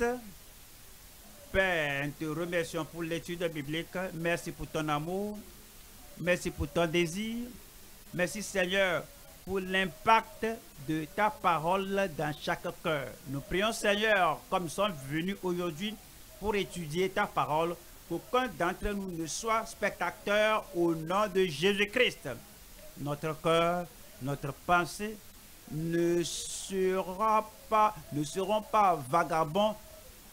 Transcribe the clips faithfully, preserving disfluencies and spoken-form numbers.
Moïse. Père, nous te remercions pour l'étude biblique. Merci pour ton amour. Merci pour ton désir. Merci Seigneur pour l'impact de ta parole dans chaque cœur. Nous prions Seigneur, comme nous sommes venus aujourd'hui pour étudier ta parole, qu'aucun d'entre nous ne soit spectateur au nom de Jésus-Christ. Notre cœur, notre pensée ne sera pas, ne seront pas vagabonds.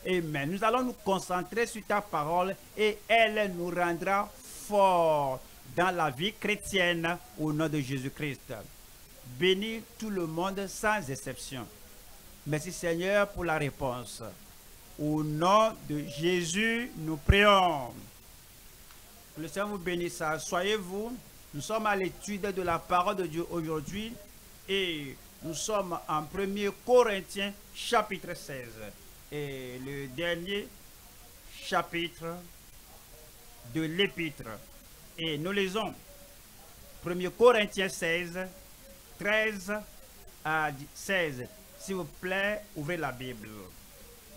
Amen. Nous allons nous concentrer sur ta parole et elle nous rendra forts dans la vie chrétienne au nom de Jésus-Christ. Bénis tout le monde sans exception. Merci Seigneur pour la réponse. Au nom de Jésus, nous prions. Que le Seigneur vous bénisse. Soyez-vous. Nous sommes à l'étude de la parole de Dieu aujourd'hui et nous sommes en premier Corinthiens chapitre seize. Et le dernier chapitre de l'épître. Et nous lisons premier Corinthiens seize, treize à seize. S'il vous plaît, ouvrez la Bible.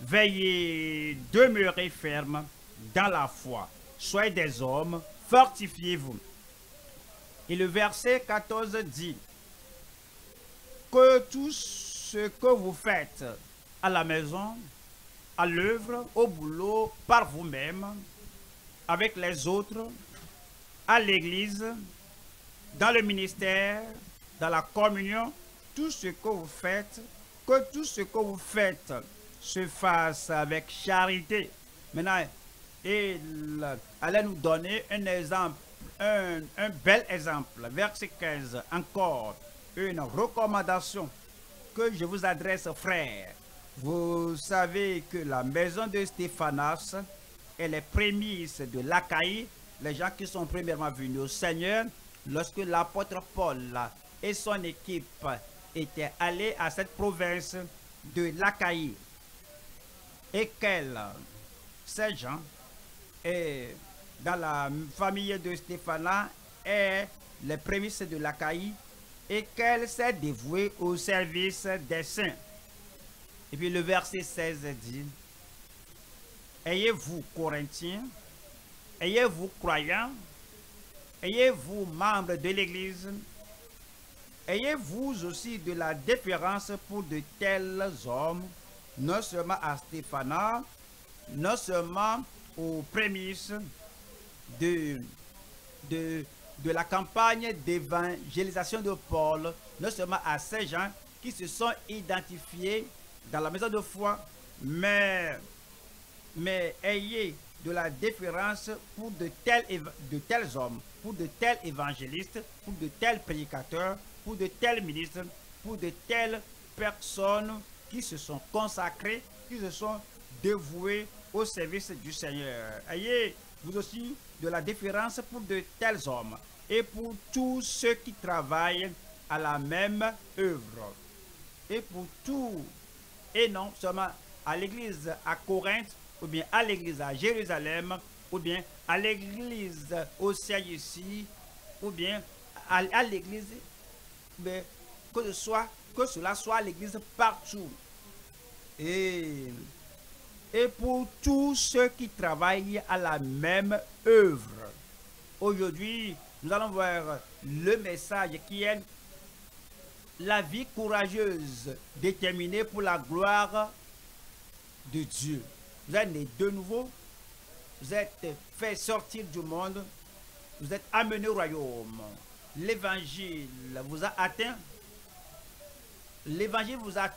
Veillez, demeurez fermes dans la foi. Soyez des hommes, fortifiez-vous. Et le verset quatorze dit que tout ce que vous faites à la maison, à l'œuvre, au boulot, par vous-même, avec les autres, à l'église, dans le ministère, dans la communion, tout ce que vous faites, que tout ce que vous faites se fasse avec charité. Maintenant, il allait nous donner un exemple, un, un bel exemple. Verset quinze, encore une recommandation que je vous adresse, frères. Vous savez que la maison de Stéphanas est les prémices de l'Achaïe, les gens qui sont premièrement venus au Seigneur. Lorsque l'apôtre Paul et son équipe étaient allés à cette province de l'Achaïe, et qu'elle, ces gens, et dans la famille de Stéphanas, est les prémices de l'Achaïe, et qu'elle s'est dévouée au service des saints. Et puis le verset seize dit, ayez-vous Corinthiens, ayez-vous croyants, ayez-vous membres de l'Église, ayez-vous aussi de la déférence pour de tels hommes, non seulement à Stéphanas, non seulement aux prémices de, de, de la campagne d'évangélisation de Paul, non seulement à ces gens qui se sont identifiés dans la maison de foi, mais, mais ayez de la déférence pour de tels, de tels hommes, pour de tels évangélistes, pour de tels prédicateurs, pour de tels ministres, pour de telles personnes qui se sont consacrées, qui se sont dévouées au service du Seigneur. Ayez vous aussi de la déférence pour de tels hommes et pour tous ceux qui travaillent à la même œuvre et pour tous. Et non seulement à l'église à Corinthe, ou bien à l'église à Jérusalem, ou bien à l'église au Saint-Ici, ou bien à, à l'église, mais que, ce soit, que cela soit l'église partout. Et, et pour tous ceux qui travaillent à la même œuvre. Aujourd'hui, nous allons voir le message qui est la vie courageuse, déterminée pour la gloire de Dieu. Vous êtes nés de nouveau, vous êtes fait sortir du monde, vous êtes amenés au royaume. L'évangile vous a atteint, l'évangile vous a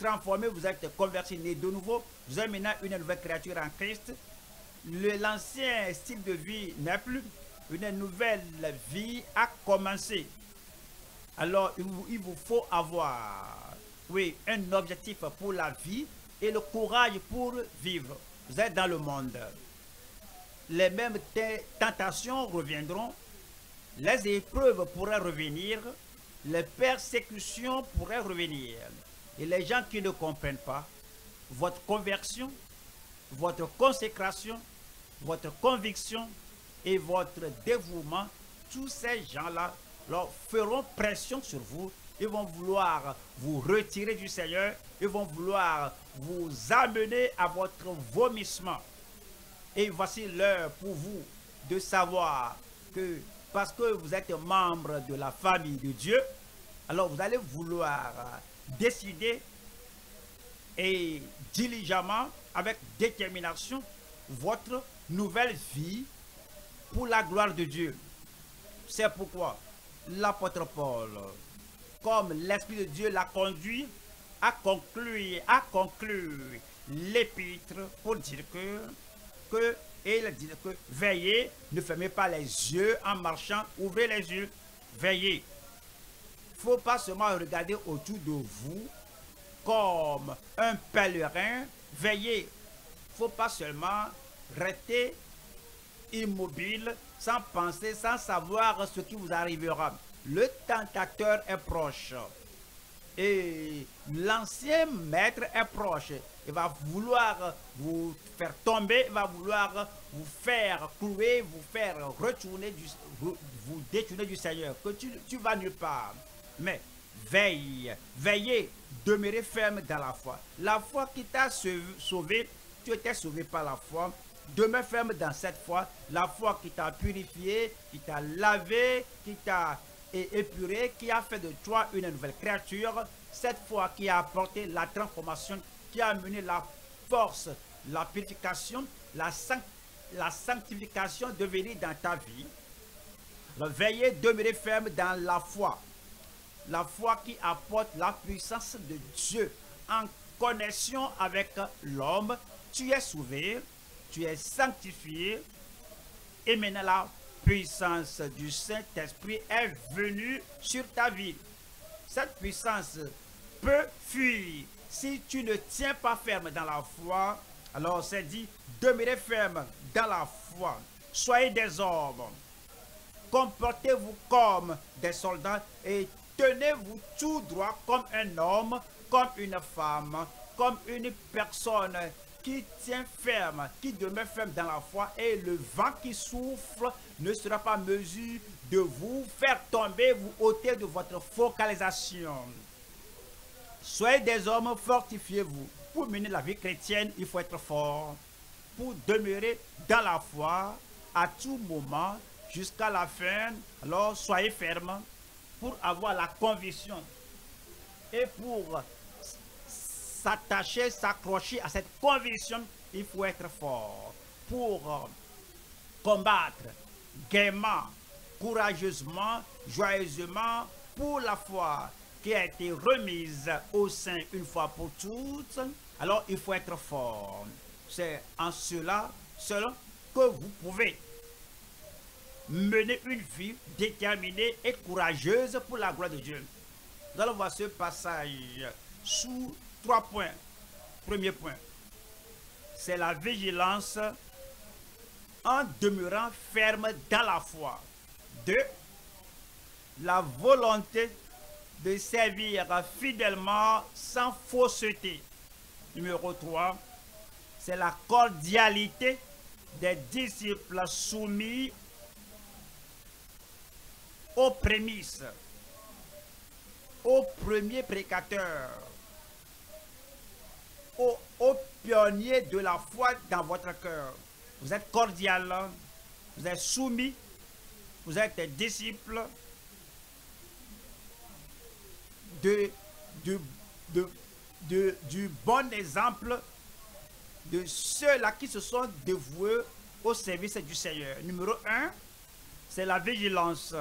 transformé, vous êtes convertis, nés de nouveau, vous êtes maintenant une nouvelle créature en Christ. L'ancien style de vie n'est plus, une nouvelle vie a commencé. Alors, il vous, il vous faut avoir, oui, un objectif pour la vie et le courage pour vivre. Vous êtes dans le monde. Les mêmes tentations reviendront. Les épreuves pourraient revenir. Les persécutions pourraient revenir. Et les gens qui ne comprennent pas votre conversion, votre consécration, votre conviction et votre dévouement, tous ces gens-là, alors, feront pression sur vous ils vont vouloir vous retirer du Seigneur, ils vont vouloir vous amener à votre vomissement. Et voici l'heure pour vous de savoir que parce que vous êtes membre de la famille de Dieu, alors vous allez vouloir décider et diligemment, avec détermination, votre nouvelle vie pour la gloire de Dieu. C'est pourquoi l'apôtre Paul, comme l'Esprit de Dieu l'a conduit, à conclure, à conclure l'épître pour dire que, que, il dit que veillez, ne fermez pas les yeux en marchant, ouvrez les yeux, veillez. Il ne faut pas seulement regarder autour de vous comme un pèlerin, veillez. Il ne faut pas seulement rester immobile, sans penser, sans savoir ce qui vous arrivera. Le tentateur est proche. Et l'ancien maître est proche. Il va vouloir vous faire tomber, il va vouloir vous faire clouer, vous faire retourner, du, vous, vous détourner du Seigneur. Que tu, tu vas nulle part. Mais veille, veillez, demeurez ferme dans la foi. La foi qui t'a sauvé, tu étais sauvé par la foi. Demeure ferme dans cette foi, la foi qui t'a purifié, qui t'a lavé, qui t'a épuré, qui a fait de toi une nouvelle créature, cette foi qui a apporté la transformation, qui a amené la force, la purification, la, la sanctification de venir dans ta vie. Veillez, demeurez ferme dans la foi, la foi qui apporte la puissance de Dieu en connexion avec l'homme. Tu es sauvé, tu es sanctifié, et maintenant la puissance du Saint-Esprit est venue sur ta vie. Cette puissance peut fuir si tu ne tiens pas ferme dans la foi. Alors c'est dit, demeurez ferme dans la foi. Soyez des hommes, comportez-vous comme des soldats et tenez-vous tout droit comme un homme, comme une femme, comme une personne qui tient ferme, qui demeure ferme dans la foi, et le vent qui souffle ne sera pas en mesure de vous faire tomber, vous ôter de votre focalisation. Soyez des hommes, fortifiez-vous. Pour mener la vie chrétienne, il faut être fort. Pour demeurer dans la foi, à tout moment, jusqu'à la fin, alors soyez ferme pour avoir la conviction et pour s'attacher, s'accrocher à cette conviction, il faut être fort pour combattre gaiement, courageusement, joyeusement pour la foi qui a été remise au sein une fois pour toutes. Alors il faut être fort. C'est en cela seul que vous pouvez mener une vie déterminée et courageuse pour la gloire de Dieu. Nous allons voir ce passage sous trois points. Premier point, c'est la vigilance en demeurant ferme dans la foi. Deux, la volonté de servir fidèlement sans fausseté. Numéro trois, c'est la cordialité des disciples soumis aux prémices, aux premiers prédicateurs, Au, au pionnier de la foi dans votre cœur. Vous êtes cordial, vous êtes soumis, vous êtes des disciples de, de, de, de, du bon exemple de ceux-là qui se sont dévoués au service du Seigneur. Numéro un, c'est la vigilance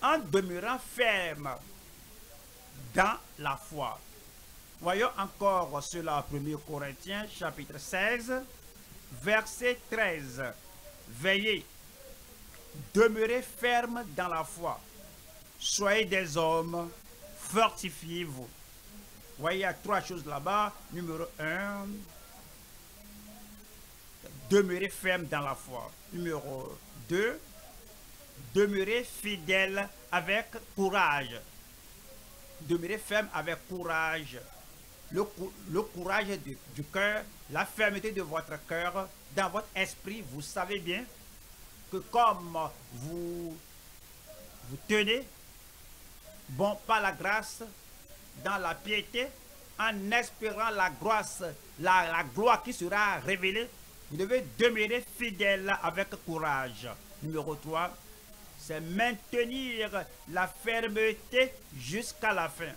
en demeurant ferme dans la foi. Voyons encore cela, premier Corinthiens, chapitre seize, verset treize. Veillez, demeurez ferme dans la foi. Soyez des hommes, fortifiez-vous. Voyez, il y a trois choses là-bas. Numéro un, demeurez ferme dans la foi. Numéro deux, demeurez fidèle avec courage. Demeurez ferme avec courage. Le, cou le courage du, du cœur, la fermeté de votre cœur, dans votre esprit, vous savez bien que comme vous vous tenez bon par la grâce, dans la piété, en espérant la grâce, la, la gloire qui sera révélée, vous devez demeurer fidèle avec courage. Numéro trois, c'est maintenir la fermeté jusqu'à la fin.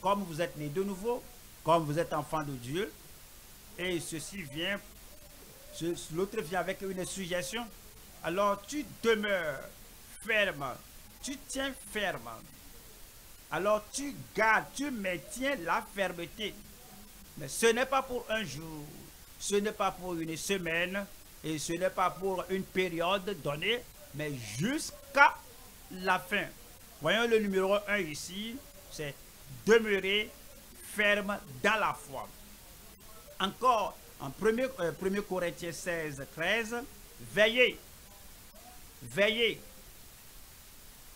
Comme vous êtes né de nouveau, comme vous êtes enfant de Dieu, et ceci vient, ce, l'autre vient avec une suggestion, alors tu demeures ferme, tu tiens ferme. Alors tu gardes, tu maintiens la fermeté. Mais ce n'est pas pour un jour, ce n'est pas pour une semaine, et ce n'est pas pour une période donnée, mais jusqu'à la fin. Voyons le numéro un ici, c'est demeurer ferme dans la foi. Encore, en premier, euh, premier Corinthiens seize, treize, veillez, veillez.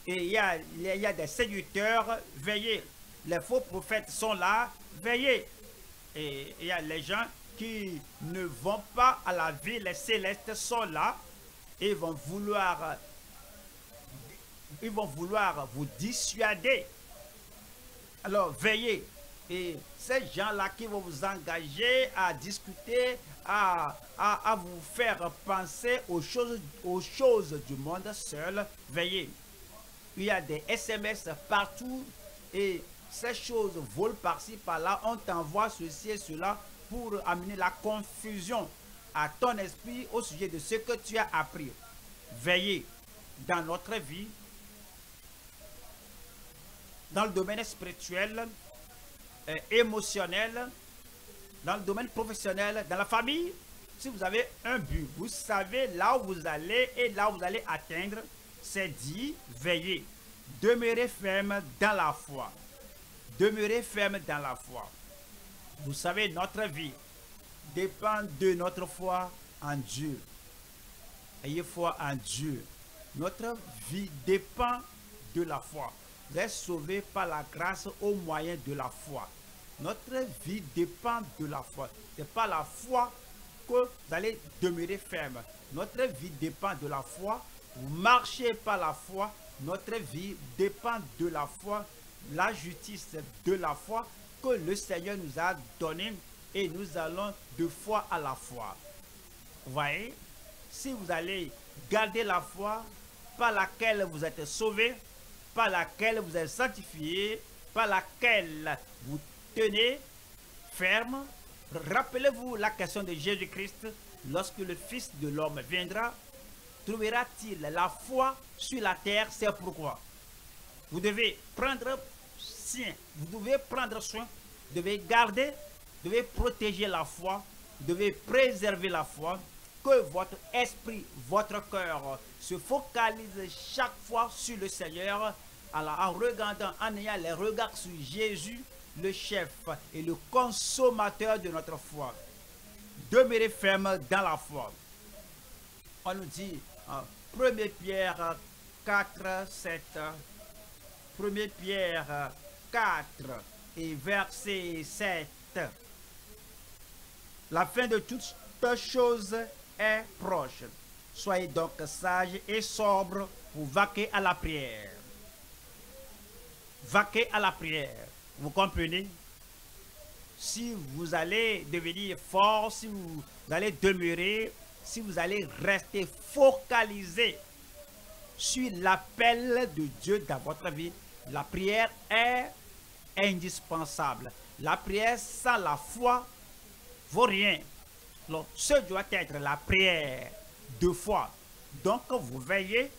Et il y a, il y a des séducteurs, veillez. Les faux prophètes sont là, veillez. Et il y a les gens qui ne vont pas à la ville céleste sont là et vont vouloir, ils vont vouloir vous dissuader. Alors veillez. Et ces gens-là qui vont vous engager à discuter, à, à, à vous faire penser aux choses, aux choses du monde seul, veillez. Il y a des S M S partout et ces choses volent par-ci, par-là. On t'envoie ceci et cela pour amener la confusion à ton esprit au sujet de ce que tu as appris. Veillez dans notre vie, dans le domaine spirituel, euh, émotionnel, dans le domaine professionnel, dans la famille. Si vous avez un but, vous savez là où vous allez et là où vous allez atteindre. C'est dit, veillez, demeurez ferme dans la foi. Demeurez ferme dans la foi. Vous savez, notre vie dépend de notre foi en Dieu. Ayez foi en Dieu. Notre vie dépend de la foi. Vous êtes sauvés par la grâce au moyen de la foi. Notre vie dépend de la foi. C'est par la foi que vous allez demeurer ferme. Notre vie dépend de la foi. Vous marchez par la foi, notre vie dépend de la foi, la justice de la foi que le Seigneur nous a donnée et nous allons de foi à la foi. Vous voyez, si vous allez garder la foi par laquelle vous êtes sauvés, par laquelle vous êtes sanctifiés, par laquelle vous tenez ferme, rappelez-vous la question de Jésus-Christ lorsque le Fils de l'homme viendra. Trouvera-t-il la foi sur la terre? C'est pourquoi vous devez prendre soin, vous devez prendre soin, vous devez garder, vous devez protéger la foi, vous devez préserver la foi, que votre esprit, votre cœur se focalise chaque fois sur le Seigneur, alors en regardant, en ayant les regards sur Jésus, le chef et le consommateur de notre foi. Demeurez ferme dans la foi. On nous dit, hein, première Pierre quatre, sept, première Pierre quatre et verset sept. La fin de toutes choses est proche. Soyez donc sages et sobres pour vaquer à la prière. Vaquer à la prière. Vous comprenez? Si vous allez devenir fort, si vous allez demeurer, si vous allez rester focalisé sur l'appel de Dieu dans votre vie, la prière est indispensable. La prière sans la foi vaut rien. Alors, ce doit être la prière de foi. Donc, vous veillez,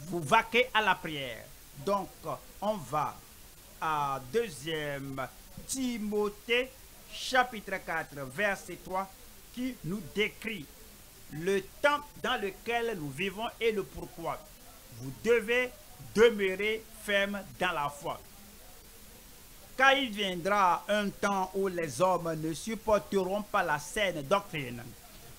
vous vaquez à la prière. Donc, on va à deuxième Timothée, chapitre quatre, verset trois, qui nous décrit le temps dans lequel nous vivons et le pourquoi. Vous devez demeurer ferme dans la foi. Car il viendra un temps où les hommes ne supporteront pas la saine doctrine,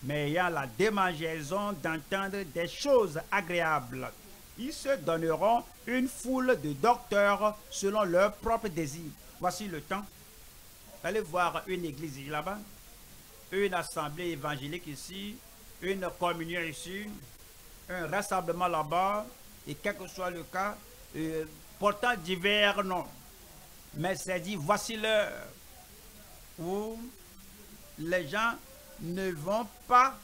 mais ayant la démangeaison d'entendre des choses agréables, ils se donneront une foule de docteurs selon leur propre désir. Voici le temps. Allez voir une église là-bas, une assemblée évangélique ici, une communion ici, un rassemblement là-bas, et quel que soit le cas, euh, portant divers noms. Mais c'est dit, voici l'heure où les gens ne vont pas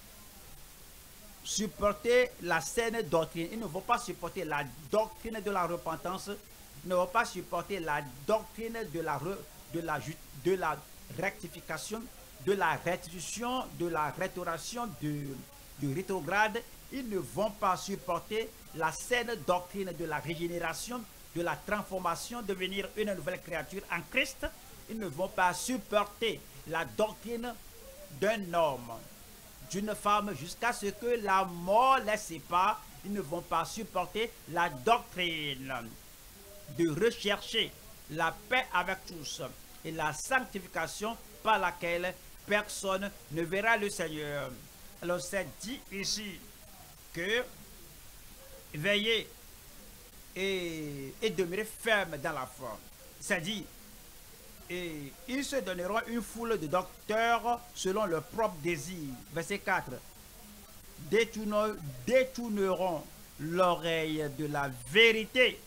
supporter la saine doctrine. Ils ne vont pas supporter la doctrine de la repentance, ils ne vont pas supporter la doctrine de la, re, de la, de la rectification, de la restitution, de la restauration, du rétrograde. Ils ne vont pas supporter la saine doctrine de la régénération, de la transformation, devenir une nouvelle créature en Christ. Ils ne vont pas supporter la doctrine d'un homme, d'une femme, jusqu'à ce que la mort les sépare. Ils ne vont pas supporter la doctrine de rechercher la paix avec tous et la sanctification par laquelle personne ne verra le Seigneur. Alors c'est dit ici que veillez et, et demeurez ferme dans la foi. C'est dit, et ils se donneront une foule de docteurs selon leur propre désir. Verset quatre. Détourneront, détourneront l'oreille de la vérité.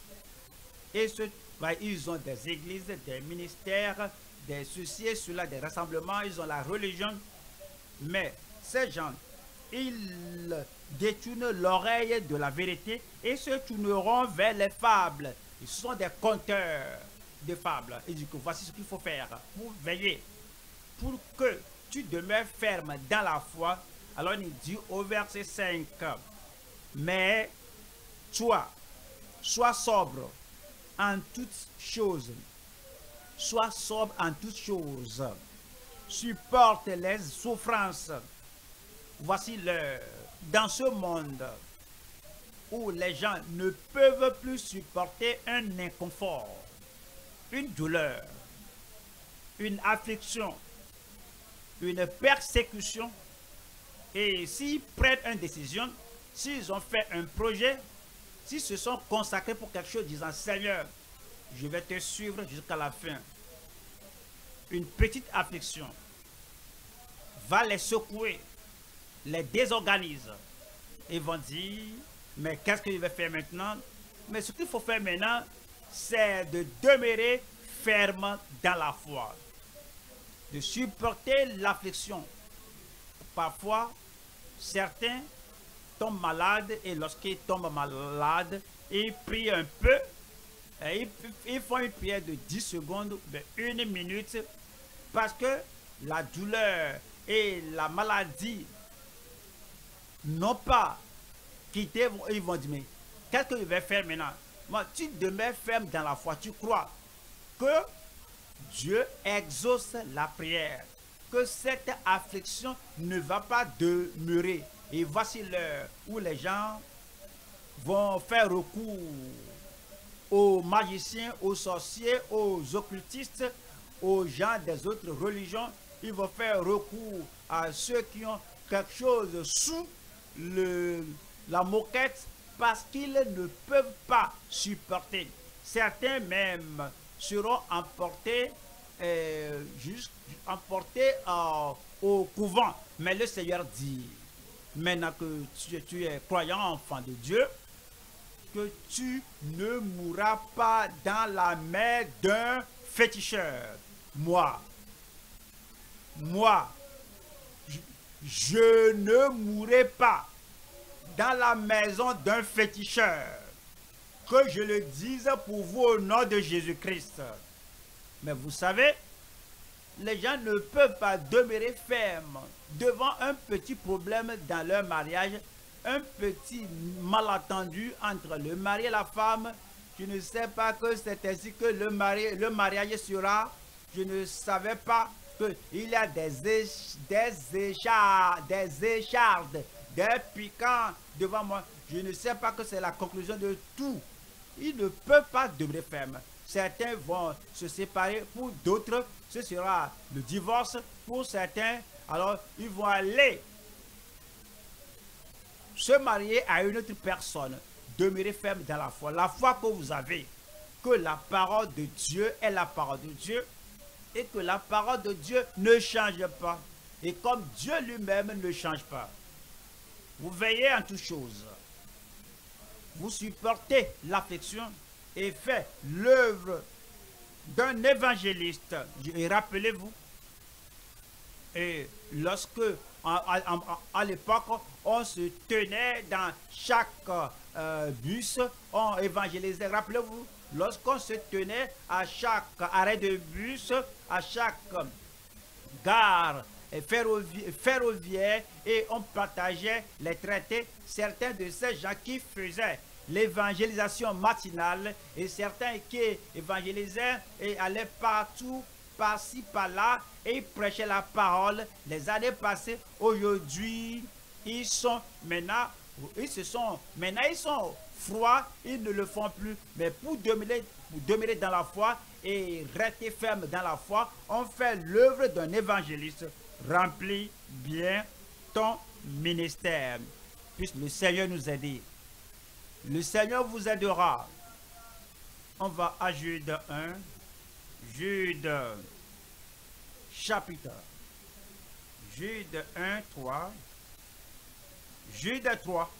Et ce, bah, ils ont des églises, des ministères, des ceci, cela, des rassemblements, ils ont la religion. Mais ces gens, ils détournent l'oreille de la vérité et se tourneront vers les fables. Ils sont des conteurs de fables. Et du coup, voici ce qu'il faut faire pour veiller, pour que tu demeures ferme dans la foi. Alors il dit au verset cinq, mais toi, sois sobre en toutes choses, sois sobre en toutes choses, supporte les souffrances. Voici l'heure, dans ce monde où les gens ne peuvent plus supporter un inconfort, une douleur, une affliction, une persécution. Et s'ils prennent une décision, s'ils ont fait un projet, s'ils se sont consacrés pour quelque chose, disant « Seigneur, je vais te suivre jusqu'à la fin », une petite affliction va les secouer, les désorganise. Ils vont dire, mais qu'est-ce que je vais faire maintenant? Mais ce qu'il faut faire maintenant, c'est de demeurer ferme dans la foi, de supporter l'affliction. Parfois, certains tombent malades, et lorsqu'ils tombent malades, ils prient un peu, et ils, ils font une prière de dix secondes, de une minute, parce que la douleur et la maladie non pas quitter, ils vont dire, mais qu'est-ce que je vais faire maintenant? Moi, tu demeures ferme dans la foi, tu crois que Dieu exauce la prière, que cette affliction ne va pas demeurer. Et voici l'heure où les gens vont faire recours aux magiciens, aux sorciers, aux occultistes, aux gens des autres religions. Ils vont faire recours à ceux qui ont quelque chose sous le, la moquette, parce qu'ils ne peuvent pas supporter. Certains même seront emportés, euh, juste, emportés euh, au couvent. Mais le Seigneur dit, maintenant que tu, tu es croyant, enfant de Dieu, que tu ne mourras pas dans la main d'un féticheur. Moi, moi, je ne mourrai pas dans la maison d'un féticheur, que je le dise pour vous au nom de Jésus-Christ. Mais vous savez, les gens ne peuvent pas demeurer fermes devant un petit problème dans leur mariage, un petit malentendu entre le mari et la femme. Je ne sais pas que c'est ainsi que le, mari, le mariage sera, je ne savais pas qu'il y a des, éch des, échardes, des échardes, des piquants devant moi. Je ne sais pas que c'est la conclusion de tout. Ils ne peuvent pas demeurer fermes. Certains vont se séparer, pour d'autres, ce sera le divorce. Pour certains, alors ils vont aller se marier à une autre personne. Demeurez ferme dans la foi. La foi que vous avez, que la parole de Dieu est la parole de Dieu, et que la parole de Dieu ne change pas. Et comme Dieu lui-même ne change pas, vous veillez en toutes choses. Vous supportez l'affliction. et fait l'œuvre d'un évangéliste. Et rappelez-vous, et lorsque, à, à, à l'époque, on se tenait dans chaque euh, bus, on évangélisait. Rappelez-vous, lorsqu'on se tenait à chaque arrêt de bus, à chaque gare ferrovi ferroviaire, et on partageait les traités, certains de ces gens qui faisaient l'évangélisation matinale et certains qui évangélisaient et allaient partout, par-ci, par-là, et ils prêchaient la parole. Les années passées, aujourd'hui, ils sont maintenant, ils se sont, maintenant ils sont froids, ils ne le font plus. Mais pour demeurer, pour demeurer dans la foi et rester ferme dans la foi, on fait l'œuvre d'un évangéliste. Remplis bien ton ministère. Puisse le Seigneur nous aider. Le Seigneur vous aidera. On va à Jude un. Jude chapitre. Jude un, trois. Jude trois.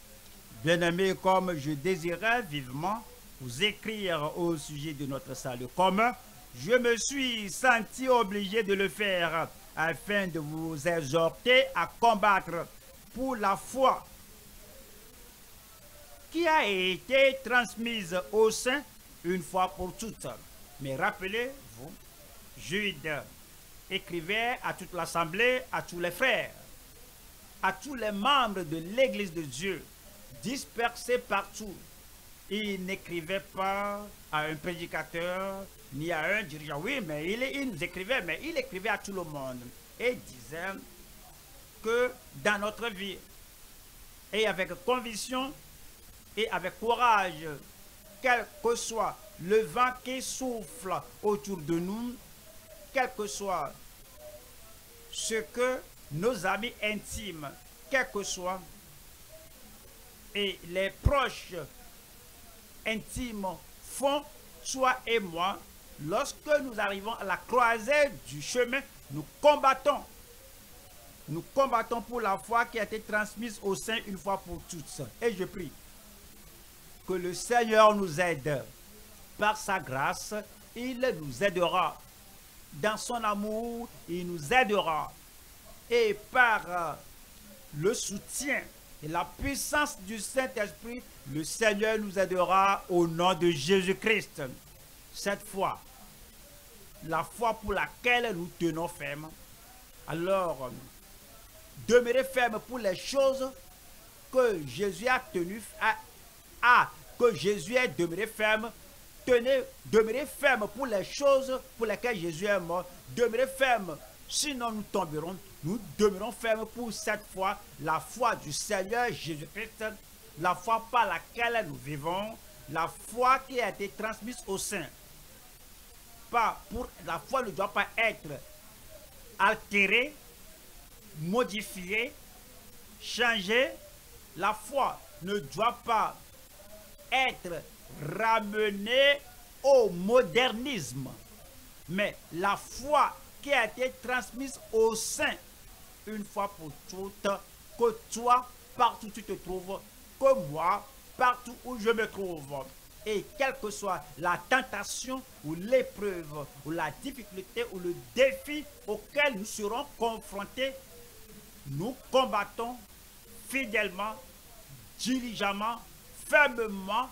Bien-aimés, comme je désirais vivement vous écrire au sujet de notre salut commun, je me suis senti obligé de le faire afin de vous exhorter à combattre pour la foi qui a été transmise au sein une fois pour toutes. Mais rappelez-vous, Jude écrivait à toute l'assemblée, à tous les frères, à tous les membres de l'Église de Dieu, dispersés partout. Il n'écrivait pas à un prédicateur, ni à un dirigeant. Oui, mais il, il nous écrivait, mais il écrivait à tout le monde. Et disait que dans notre vie, et avec conviction, et avec courage, quel que soit le vent qui souffle autour de nous, quel que soit ce que nos amis intimes, quel que soit, et les proches intimes font, toi et moi, lorsque nous arrivons à la croisée du chemin, nous combattons. Nous combattons pour la foi qui a été transmise au sein une fois pour toutes. Et je prie que le Seigneur nous aide. Par sa grâce, il nous aidera. Dans son amour, il nous aidera. Et par le soutien et la puissance du Saint-Esprit, le Seigneur nous aidera au nom de Jésus-Christ. Cette foi, la foi pour laquelle nous tenons ferme. Alors, demeurez ferme pour les choses que Jésus a tenues, à, à, que Jésus est demeuré ferme. Tenez, demeurez ferme pour les choses pour lesquelles Jésus est mort. Demeurez ferme, sinon nous tomberons. Nous demeurons fermes pour cette foi, la foi du Seigneur Jésus-Christ, la foi par laquelle nous vivons, la foi qui a été transmise au sein. Pas pour, la foi ne doit pas être altérée, modifiée, changée. La foi ne doit pas être ramenée au modernisme, mais la foi qui a été transmise au sein, une fois pour toutes, que toi, partout où tu te trouves, que moi, partout où je me trouve, et quelle que soit la tentation ou l'épreuve ou la difficulté ou le défi auquel nous serons confrontés, nous combattons fidèlement, diligemment, fermement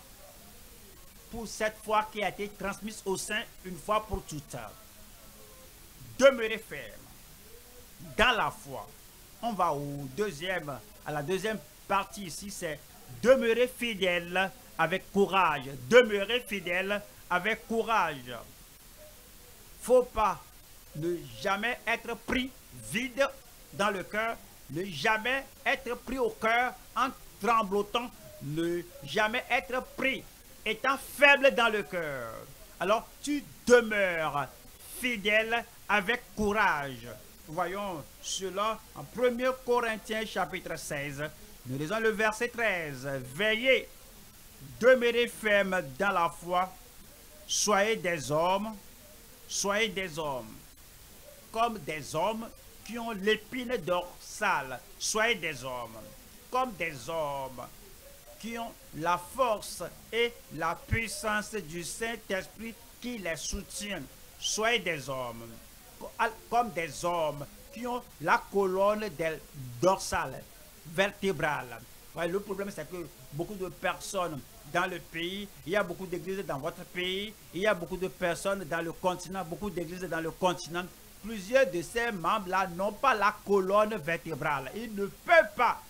pour cette foi qui a été transmise au sein une fois pour toutes. Demeurez ferme dans la foi. On va au deuxième, à la deuxième partie ici, c'est demeurer fidèle avec courage. Demeurer fidèle avec courage. Faut pas ne jamais être pris vide dans le cœur, ne jamais être pris au cœur en tremblotant, ne jamais être pris étant faible dans le cœur. Alors tu demeures fidèle avec courage. Voyons cela en premier Corinthiens chapitre seize. Nous lisons le verset treize. Veillez, demeurez fermes dans la foi, soyez des hommes, soyez des hommes, comme des hommes qui ont l'épine dorsale, soyez des hommes, comme des hommes qui ont la force et la puissance du Saint-Esprit qui les soutiennent. Soyez des hommes, comme des hommes qui ont la colonne dorsale, vertébrale. Le problème, c'est que beaucoup de personnes dans le pays, il y a beaucoup d'églises dans votre pays, il y a beaucoup de personnes dans le continent, beaucoup d'églises dans le continent. Plusieurs de ces membres-là n'ont pas la colonne vertébrale. Ils ne peuvent pas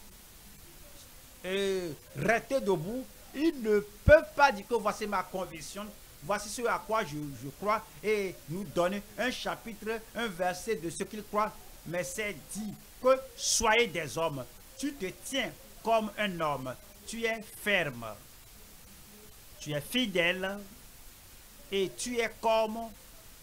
euh, rester debout. Ils ne peuvent pas dire que voici ma conviction, voici ce à quoi je, je crois, et nous donner un chapitre, un verset de ce qu'ils croient. Mais c'est dit que soyez des hommes. Tu te tiens comme un homme. Tu es ferme. Tu es fidèle et tu es comme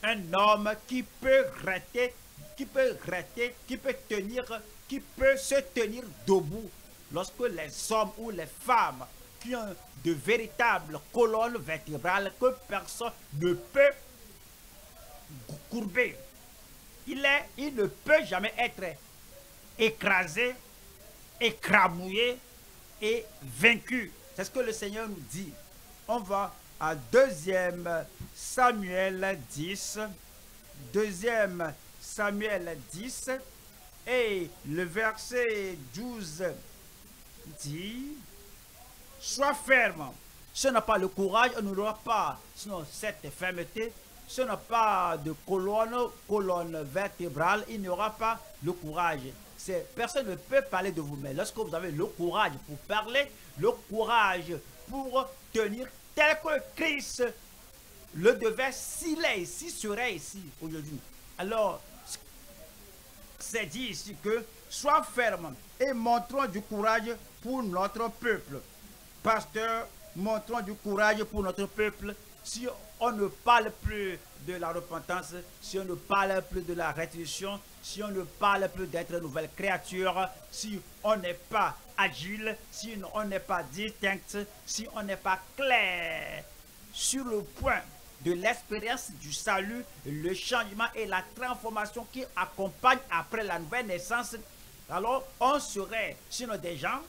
un homme qui peut rester, qui peut rester, qui peut tenir, qui peut se tenir debout. Lorsque les hommes ou les femmes qui ont de véritables colonnes vertébrales que personne ne peut courber, il, est, il ne peut jamais être écrasé, écrabouillé et vaincu. C'est ce que le Seigneur nous dit. On va à deuxième Samuel dix, deuxième Samuel dix, et le verset douze dit, « Sois ferme, si on n'a pas le courage, on n'aura pas sinon cette fermeté, si on n'a pas de colonne, colonne vertébrale, il n'y aura pas le courage. » Personne ne peut parler de vous, mais lorsque vous avez le courage pour parler, le courage pour tenir tel que Christ le devait, s'il est ici, serait ici aujourd'hui. Alors, c'est dit ici que sois ferme et montrons du courage pour notre peuple. Pasteur, montrons du courage pour notre peuple. Si on ne parle plus de la repentance, si on ne parle plus de la restitution, si on ne parle plus d'être une nouvelle créature, si on n'est pas agile, si on n'est pas distinct, si on n'est pas clair sur le point de l'expérience du salut, le changement et la transformation qui accompagne après la nouvelle naissance, alors on serait sinon des gens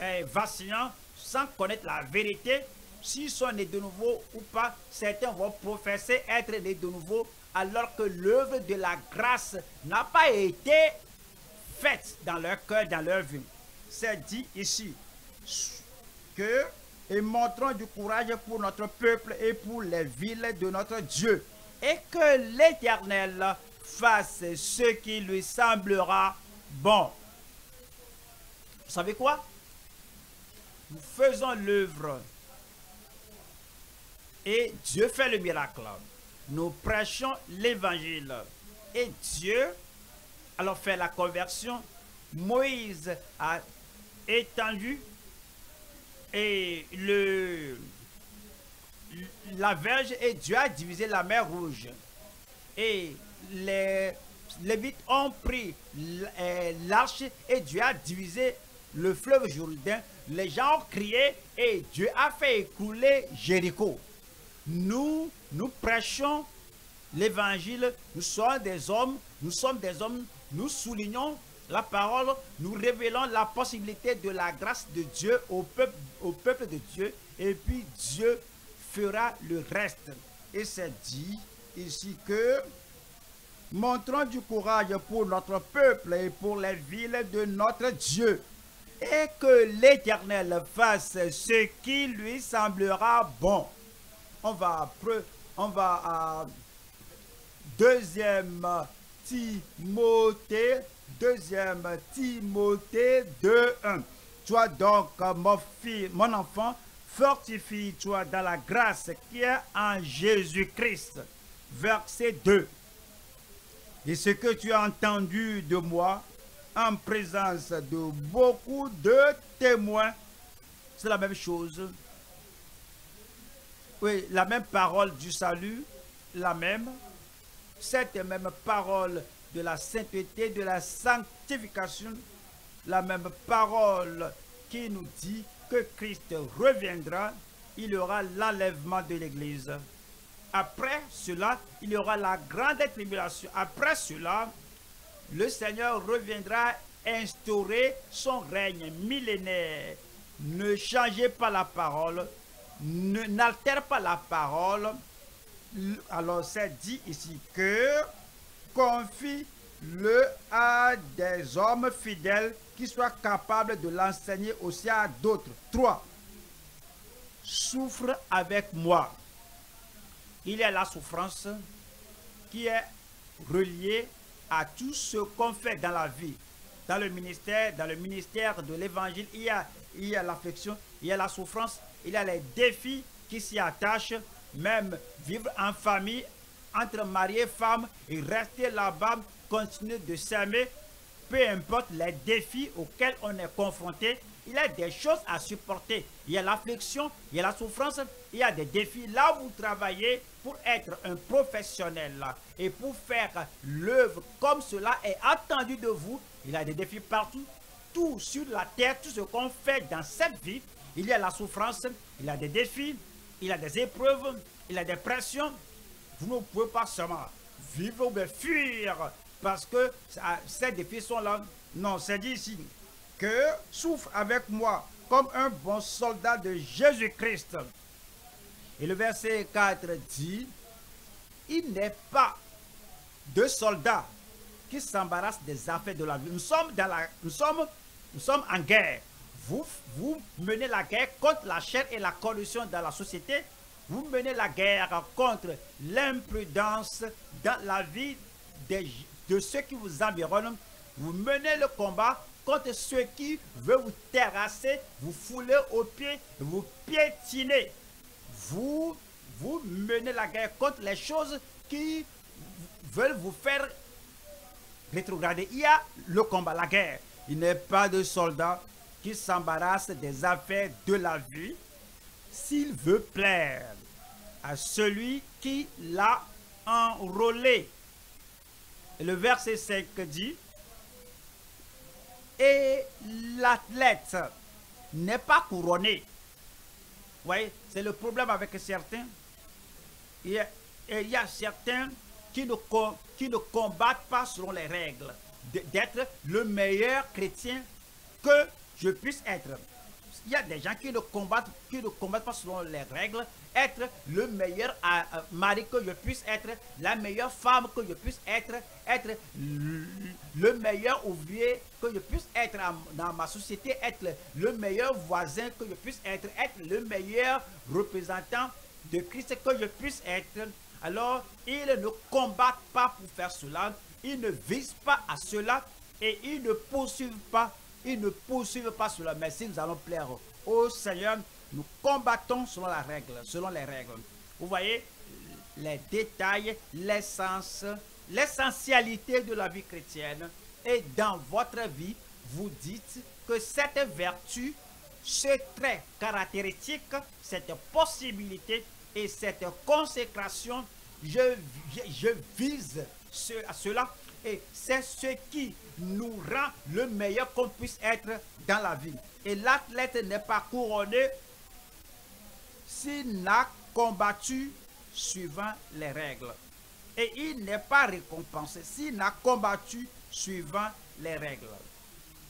eh, vacillants sans connaître la vérité. S'ils sont nés de nouveau ou pas, certains vont professer être nés de nouveau alors que l'œuvre de la grâce n'a pas été faite dans leur cœur, dans leur vie. C'est dit ici que et montrons du courage pour notre peuple et pour les villes de notre Dieu, et que l'Éternel fasse ce qui lui semblera bon. Vous savez quoi? Nous faisons l'œuvre et Dieu fait le miracle. Nous prêchons l'évangile et Dieu alors fait la conversion. Moïse a étendu et le, la verge et Dieu a divisé la mer Rouge. Et les Lévites ont pris l'arche et Dieu a divisé le fleuve Jourdain. Les gens ont crié et Dieu a fait écrouler Jéricho. Nous, nous prêchons l'évangile, nous sommes des hommes, nous sommes des hommes, nous soulignons la parole, nous révélons la possibilité de la grâce de Dieu au peuple, au peuple de Dieu, et puis Dieu fera le reste. Et c'est dit ici que montrons du courage pour notre peuple et pour les villes de notre Dieu, et que l'Éternel fasse ce qui lui semblera bon. On va, on va à deuxième Timothée, deuxième Timothée deux un. Toi donc, mon, fils, mon enfant, fortifie-toi dans la grâce qui est en Jésus-Christ. Verset deux. Et ce que tu as entendu de moi en présence de beaucoup de témoins, c'est la même chose. Oui, la même parole du salut, la même, cette même parole de la sainteté, de la sanctification, la même parole qui nous dit que Christ reviendra, il y aura l'enlèvement de l'Église. Après cela, il y aura la grande tribulation. Après cela, le Seigneur reviendra instaurer son règne millénaire. Ne changez pas la parole, n'altère pas la parole. Alors c'est dit ici que confie-le à des hommes fidèles qui soient capables de l'enseigner aussi à d'autres. Trois. Souffre avec moi. Il y a la souffrance qui est reliée à tout ce qu'on fait dans la vie. Dans le ministère, dans le ministère de l'évangile, il y a, il y a l'affliction, il y a la souffrance, il y a les défis qui s'y attachent. Même vivre en famille, entre mari et femme, et rester là-bas, continuer de s'aimer, peu importe les défis auxquels on est confronté, il y a des choses à supporter. Il y a l'affliction, il y a la souffrance, il y a des défis. Là, vous travaillez pour être un professionnel et pour faire l'œuvre comme cela est attendu de vous. Il y a des défis partout, tout sur la terre, tout ce qu'on fait dans cette vie. Il y a la souffrance, il y a des défis, il y a des épreuves, il y a des pressions. Vous ne pouvez pas seulement vivre ou fuir parce que ça, ces défis sont là. Non, c'est dit ici. Que souffre avec moi comme un bon soldat de Jésus-Christ. Et le verset quatre dit, il n'est pas de soldats qui s'embarrassent des affaires de la vie. Nous sommes, dans la, nous sommes, nous sommes en guerre. Vous, vous menez la guerre contre la chair et la corruption dans la société. Vous menez la guerre contre l'imprudence dans la vie des, de ceux qui vous environnent. Vous menez le combat contre ceux qui veulent vous terrasser, vous fouler aux pieds, vous piétiner. Vous, vous menez la guerre contre les choses qui veulent vous faire rétrograder. Il y a le combat, la guerre. Il n'est pas de soldat qui s'embarrasse des affaires de la vie s'il veut plaire à celui qui l'a enrôlé. Et le verset cinq dit, et l'athlète n'est pas couronné. Vous voyez, c'est le problème avec certains. Il y a, il y a certains qui ne, qui ne combattent pas selon les règles. D'être le meilleur chrétien que je puisse être. Il y a des gens qui ne combattent, qui ne combattent pas selon les règles. Être le meilleur mari que je puisse être, la meilleure femme que je puisse être, être le meilleur ouvrier que je puisse être dans ma société, être le meilleur voisin que je puisse être, être le meilleur représentant de Christ que je puisse être. Alors, ils ne combattent pas pour faire cela, ils ne visent pas à cela et ils ne poursuivent pas, ils ne poursuivent pas cela. Mais si nous allons plaire au Seigneur, nous combattons selon la règle, selon les règles. Vous voyez, les détails, l'essence, l'essentialité de la vie chrétienne. Et dans votre vie, vous dites que cette vertu, ce trait caractéristique, cette possibilité et cette consécration, je, je, je vise ce, à cela. Et c'est ce qui nous rend le meilleur qu'on puisse être dans la vie. Et l'athlète n'est pas couronné s'il n'a combattu suivant les règles. Et il n'est pas récompensé s'il n'a combattu suivant les règles.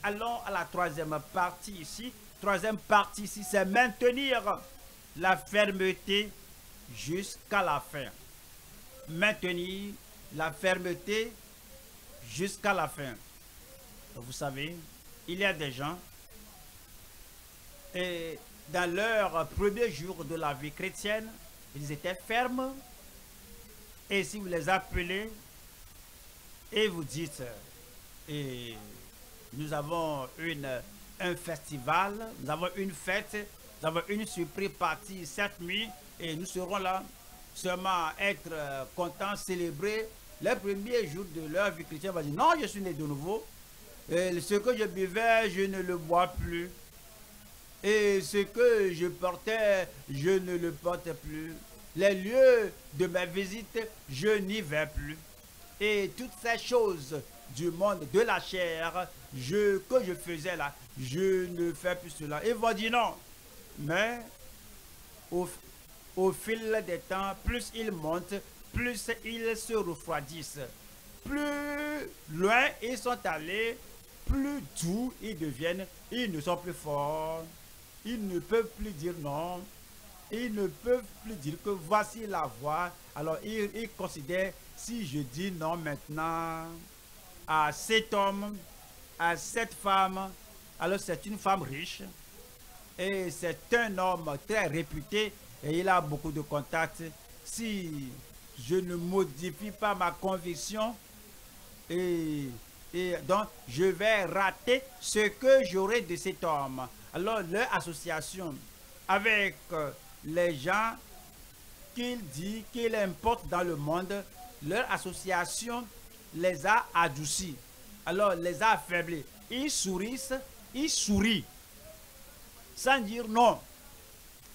Allons à la troisième partie ici. Troisième partie ici, c'est maintenir la fermeté jusqu'à la fin. Maintenir la fermeté jusqu'à la fin. Vous savez, il y a des gens et dans leur premier jour de la vie chrétienne, ils étaient fermes. Et si vous les appelez et vous dites, et nous avons une, un festival, nous avons une fête, nous avons une surprise partie cette nuit et nous serons là seulement être contents, célébrer les premiers jours de leur vie chrétienne. On va dire, non, je suis né de nouveau. Et ce que je buvais, je ne le bois plus. Et ce que je portais, je ne le porte plus. Les lieux de ma visite, je n'y vais plus. Et toutes ces choses du monde, de la chair, je, que je faisais là, je ne fais plus cela. Ils vont dire non. Mais au, au fil des temps, plus ils montent, plus ils se refroidissent. Plus loin ils sont allés, plus doux ils deviennent. Ils ne sont plus forts. Ils ne peuvent plus dire non. Ils ne peuvent plus dire que voici la voie. Alors ils, ils considèrent, si je dis non maintenant à cet homme, à cette femme, alors c'est une femme riche et c'est un homme très réputé et il a beaucoup de contacts. Si je ne modifie pas ma conviction, et, et donc je vais rater ce que j'aurai de cet homme. Alors leur association avec les gens qu'il dit, qu'il importe dans le monde, leur association les a adoucis, alors les a affaiblis. Ils sourissent, ils sourient, sans dire non.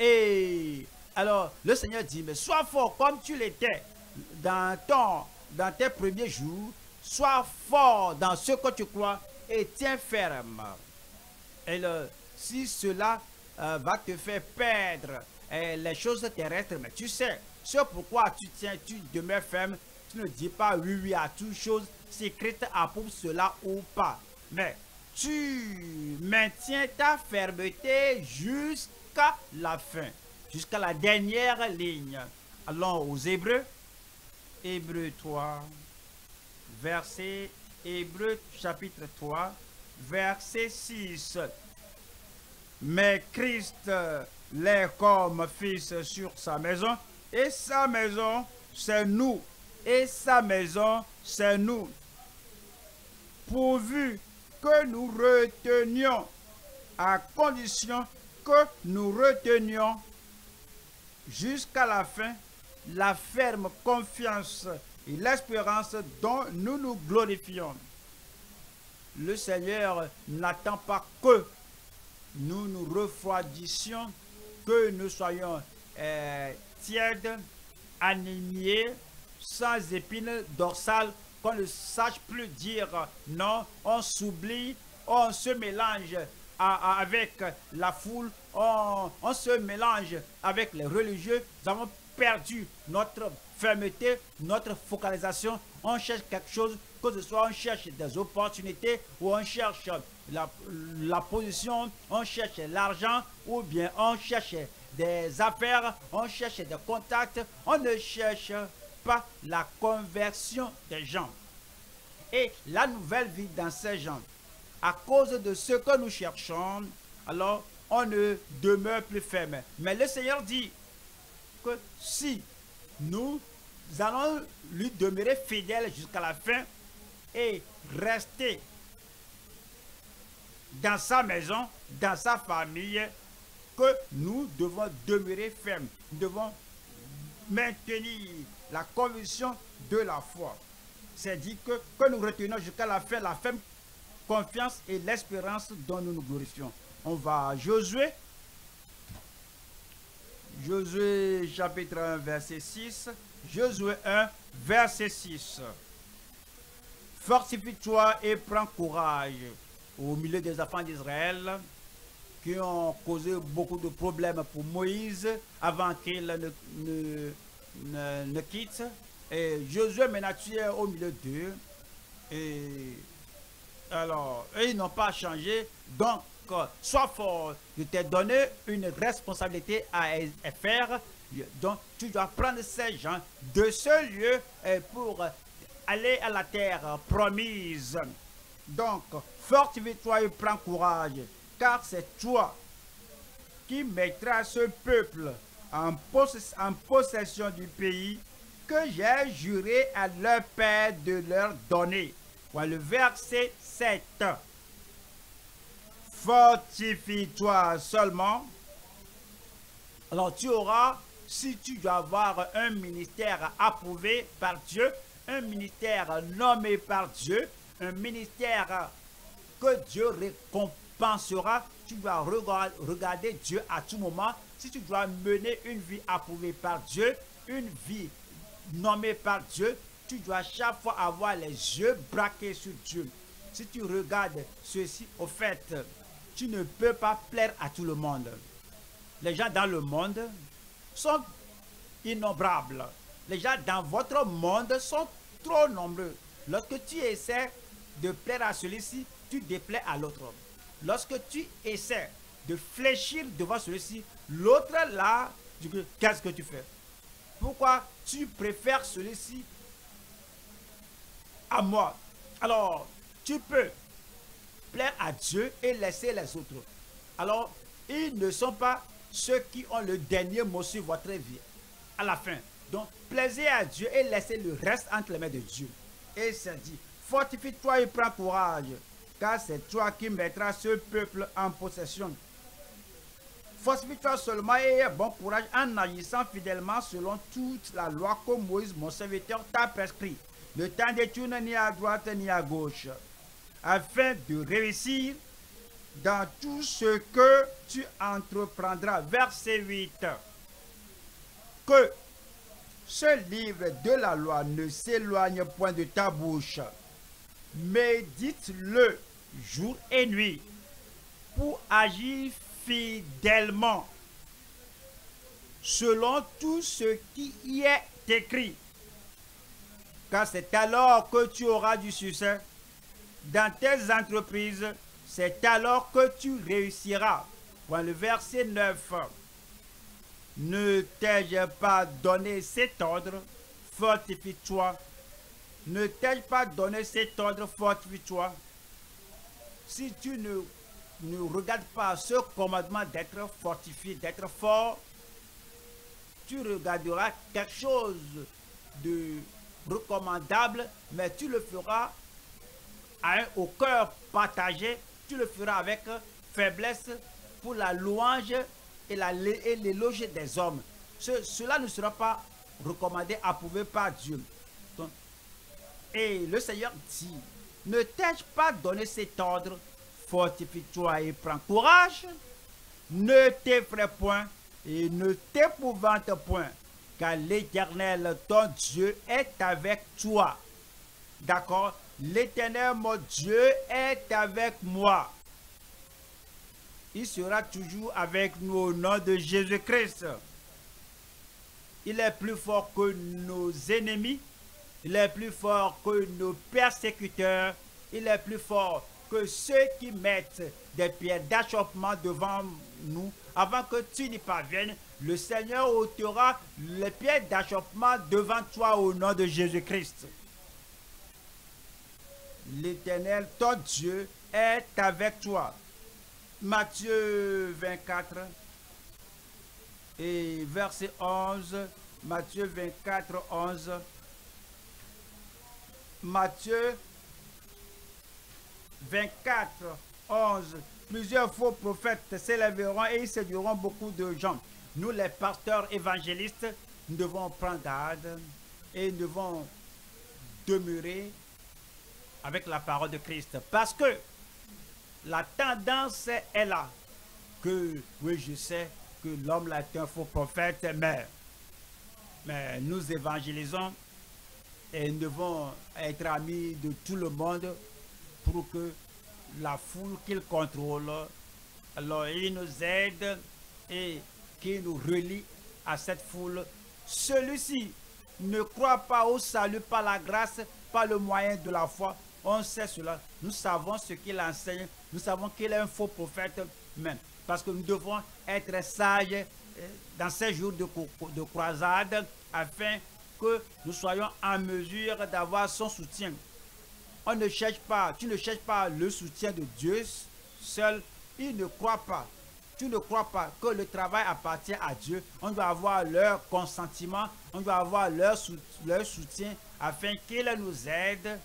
Et alors le Seigneur dit, mais sois fort comme tu l'étais dans, ton, dans tes premiers jours, sois fort dans ce que tu crois et tiens ferme. Et le, si cela euh, va te faire perdre et les choses terrestres, mais tu sais, c'est pourquoi tu tiens, tu demeures ferme, tu ne dis pas oui, oui à toutes choses, secrète approuve cela ou pas. Mais tu maintiens ta fermeté jusqu'à la fin, jusqu'à la dernière ligne. Allons aux Hébreux, Hébreux trois, verset, Hébreux chapitre trois, verset six. Mais Christ l'est comme fils sur sa maison, et sa maison, c'est nous, et sa maison, c'est nous, pourvu que nous retenions, à condition que nous retenions jusqu'à la fin la ferme confiance et l'espérance dont nous nous glorifions. Le Seigneur n'attend pas que nous nous refroidissions, que nous soyons euh, tièdes, animés, sans épines dorsales, qu'on ne sache plus dire non, on s'oublie, on se mélange à, à, avec la foule, on, on se mélange avec les religieux. Nous avons perdu notre fermeté, notre focalisation, on cherche quelque chose, que ce soit on cherche des opportunités ou on cherche la, la position, on cherche l'argent ou bien on cherche des affaires, on cherche des contacts, on ne cherche pas la conversion des gens et la nouvelle vie dans ces gens. À cause de ce que nous cherchons, alors on ne demeure plus ferme. Mais le Seigneur dit que si nous allons lui demeurer fidèles jusqu'à la fin et rester dans sa maison, dans sa famille, que nous devons demeurer ferme, nous devons maintenir la conviction de la foi. C'est dit que, que nous retenons jusqu'à la fin la ferme confiance et l'espérance dont nous nous glorifions. On va à Josué. Josué chapitre un verset six. Josué un verset six. Fortifie-toi et prends courage. Au milieu des enfants d'Israël qui ont causé beaucoup de problèmes pour Moïse avant qu'il ne, ne Ne, ne quitte, et Josué maintenant tu es au milieu d'eux, et alors eux, ils n'ont pas changé. Donc sois fort, je t'ai donné une responsabilité à, à faire, donc tu dois prendre ces gens de ce lieu pour aller à la terre promise. Donc fortifie-toi et prends courage, car c'est toi qui mettras ce peuple En, possess en possession du pays que j'ai juré à leur père de leur donner. Voilà le verset sept. Fortifie-toi seulement. Alors tu auras, si tu dois avoir un ministère approuvé par Dieu, un ministère nommé par Dieu, un ministère que Dieu récompensera, tu dois regarder Dieu à tout moment. Si tu dois mener une vie approuvée par Dieu, une vie nommée par Dieu, tu dois chaque fois avoir les yeux braqués sur Dieu. Si tu regardes ceci, au fait, tu ne peux pas plaire à tout le monde. Les gens dans le monde sont innombrables. Les gens dans votre monde sont trop nombreux. Lorsque tu essaies de plaire à celui-ci, tu déplais à l'autre. Lorsque tu essaies de fléchir devant celui-ci. L'autre là, qu'est-ce que tu fais? Pourquoi tu préfères celui-ci à moi? Alors, tu peux plaire à Dieu et laisser les autres. Alors, ils ne sont pas ceux qui ont le dernier mot sur votre vie. À la fin. Donc, plaisez à Dieu et laissez le reste entre les mains de Dieu. Et ça dit, fortifie-toi et prends courage, car c'est toi qui mettras ce peuple en possession. Fortifie-toi seulement et aie bon courage en agissant fidèlement selon toute la loi que Moïse, mon serviteur, t'a prescrit. Ne t'étourne ni à droite ni à gauche, afin de réussir dans tout ce que tu entreprendras. Verset huit. Que ce livre de la loi ne s'éloigne point de ta bouche. Médite-le jour et nuit pour agir fidèlement selon tout ce qui y est écrit. Car c'est alors que tu auras du succès dans tes entreprises, c'est alors que tu réussiras. Dans le verset neuf. Ne t'ai-je pas donné cet ordre, fortifie-toi. Ne t'ai-je pas donné cet ordre, fortifie-toi. Si tu ne, ne regardes pas ce commandement d'être fortifié, d'être fort, tu regarderas quelque chose de recommandable, mais tu le feras à un, au cœur partagé, tu le feras avec faiblesse pour la louange et l'éloge des hommes. Ce, cela ne sera pas recommandé, approuvé par Dieu. Donc, et le Seigneur dit, ne t'ai-je pas donné cet ordre, fortifie-toi et prends courage, ne t'effraie point et ne t'épouvante point, car l'Éternel, ton Dieu, est avec toi. D'accord? L'Éternel, mon Dieu, est avec moi. Il sera toujours avec nous au nom de Jésus-Christ. Il est plus fort que nos ennemis. Il est plus fort que nos persécuteurs. Il est plus fort que ceux qui mettent des pierres d'achoppement devant nous. Avant que tu n'y parviennes, le Seigneur ôtera les pierres d'achoppement devant toi au nom de Jésus-Christ. L'Éternel, ton Dieu, est avec toi. Matthieu vingt-quatre et verset onze. Matthieu vingt-quatre, onze. Matthieu vingt-quatre, onze. Plusieurs faux prophètes s'élèveront et ils séduiront beaucoup de gens. Nous, les pasteurs évangélistes, nous devons prendre garde et nous devons demeurer avec la parole de Christ. Parce que la tendance est là. Que, oui, je sais que l'homme là est un faux prophète, mais, mais nous évangélisons et nous devons être amis de tout le monde pour que la foule qu'il contrôle, alors il nous aide et qu'il nous relie à cette foule. Celui-ci ne croit pas au salut par la grâce, par le moyen de la foi. On sait cela. Nous savons ce qu'il enseigne. Nous savons qu'il est un faux prophète même. Parce que nous devons être sages dans ces jours de, de croisade afin que nous soyons en mesure d'avoir son soutien. On ne cherche pas, tu ne cherches pas le soutien de Dieu seul. Il ne croit pas. Tu ne crois pas que le travail appartient à Dieu. On doit avoir leur consentement. On doit avoir leur, leur soutien afin qu'il nous aide.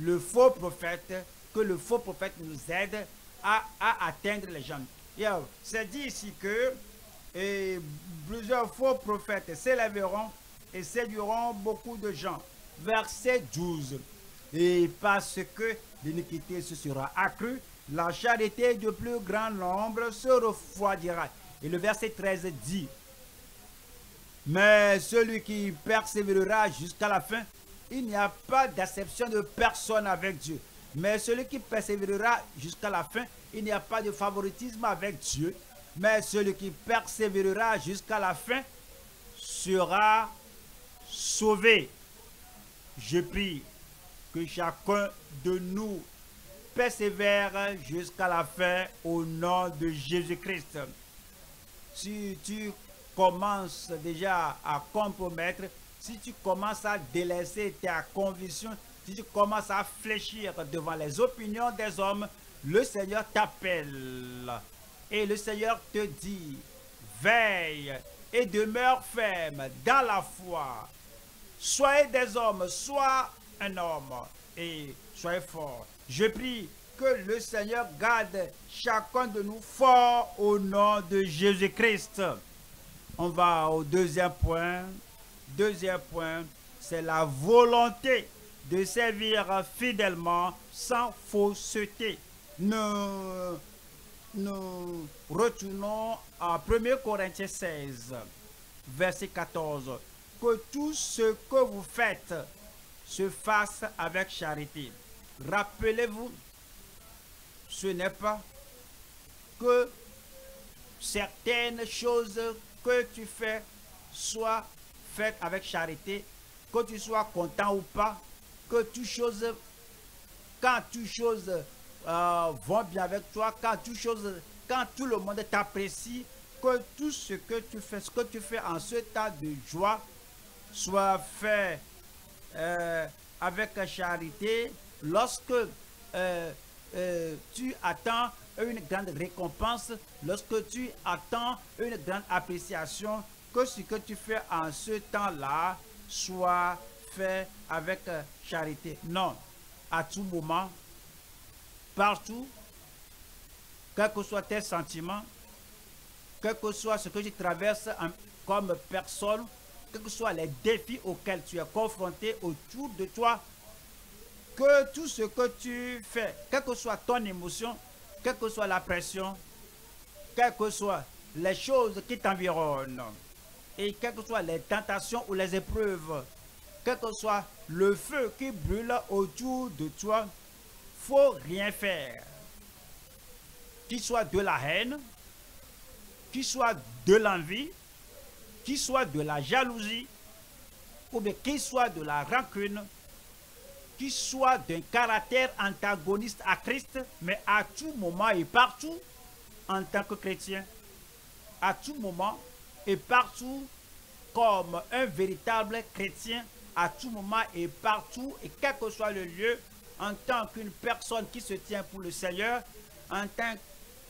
Le faux prophète, que le faux prophète nous aide à, à atteindre les gens. C'est dit ici que et plusieurs faux prophètes s'élèveront et séduiront beaucoup de gens. Verset douze. Et parce que l'iniquité se sera accrue, la charité du plus grand nombre se refroidira. Et le verset treize dit, mais celui qui persévérera jusqu'à la fin, il n'y a pas d'acception de personne avec Dieu. Mais celui qui persévérera jusqu'à la fin, il n'y a pas de favoritisme avec Dieu. Mais celui qui persévérera jusqu'à la fin sera sauvé. Je prie que chacun de nous persévère jusqu'à la fin au nom de Jésus-Christ. Si tu commences déjà à compromettre, si tu commences à délaisser ta conviction, si tu commences à fléchir devant les opinions des hommes, le Seigneur t'appelle et le Seigneur te dit, veille et demeure ferme dans la foi. Soyez des hommes, sois un homme et soyez fort. Je prie que le Seigneur garde chacun de nous fort au nom de Jésus-Christ. On va au deuxième point. Deuxième point, c'est la volonté de servir fidèlement sans fausseté. Nous, nous retournons à premier Corinthiens seize, verset quatorze. Que tout ce que vous faites se fasse avec charité. Rappelez-vous, ce n'est pas que certaines choses que tu fais soient faites avec charité, que tu sois content ou pas, que toutes choses, quand toutes choses euh, vont bien avec toi, quand toutes choses, quand tout le monde t'apprécie, que tout ce que tu fais, ce que tu fais en ce temps de joie, soit fait euh, avec charité. Lorsque euh, euh, tu attends une grande récompense, lorsque tu attends une grande appréciation, que ce que tu fais en ce temps-là soit fait avec charité. Non, à tout moment, partout, quels que soient tes sentiments, quel que soit ce que tu traverses en, comme personne, quels que soient les défis auxquels tu es confronté autour de toi, que tout ce que tu fais, quelle que soit ton émotion, quelle que soit la pression, quelles que soient les choses qui t'environnent, et quelles que soient les tentations ou les épreuves, quel que soit le feu qui brûle autour de toi, faut rien faire. Qu'il soit de la haine, qu'il soit de l'envie, qu'il soit de la jalousie, ou bien qu'il soit de la rancune, qui soit d'un caractère antagoniste à Christ, mais à tout moment et partout, en tant que chrétien, à tout moment et partout, comme un véritable chrétien, à tout moment et partout, et quel que soit le lieu, en tant qu'une personne qui se tient pour le Seigneur, en tant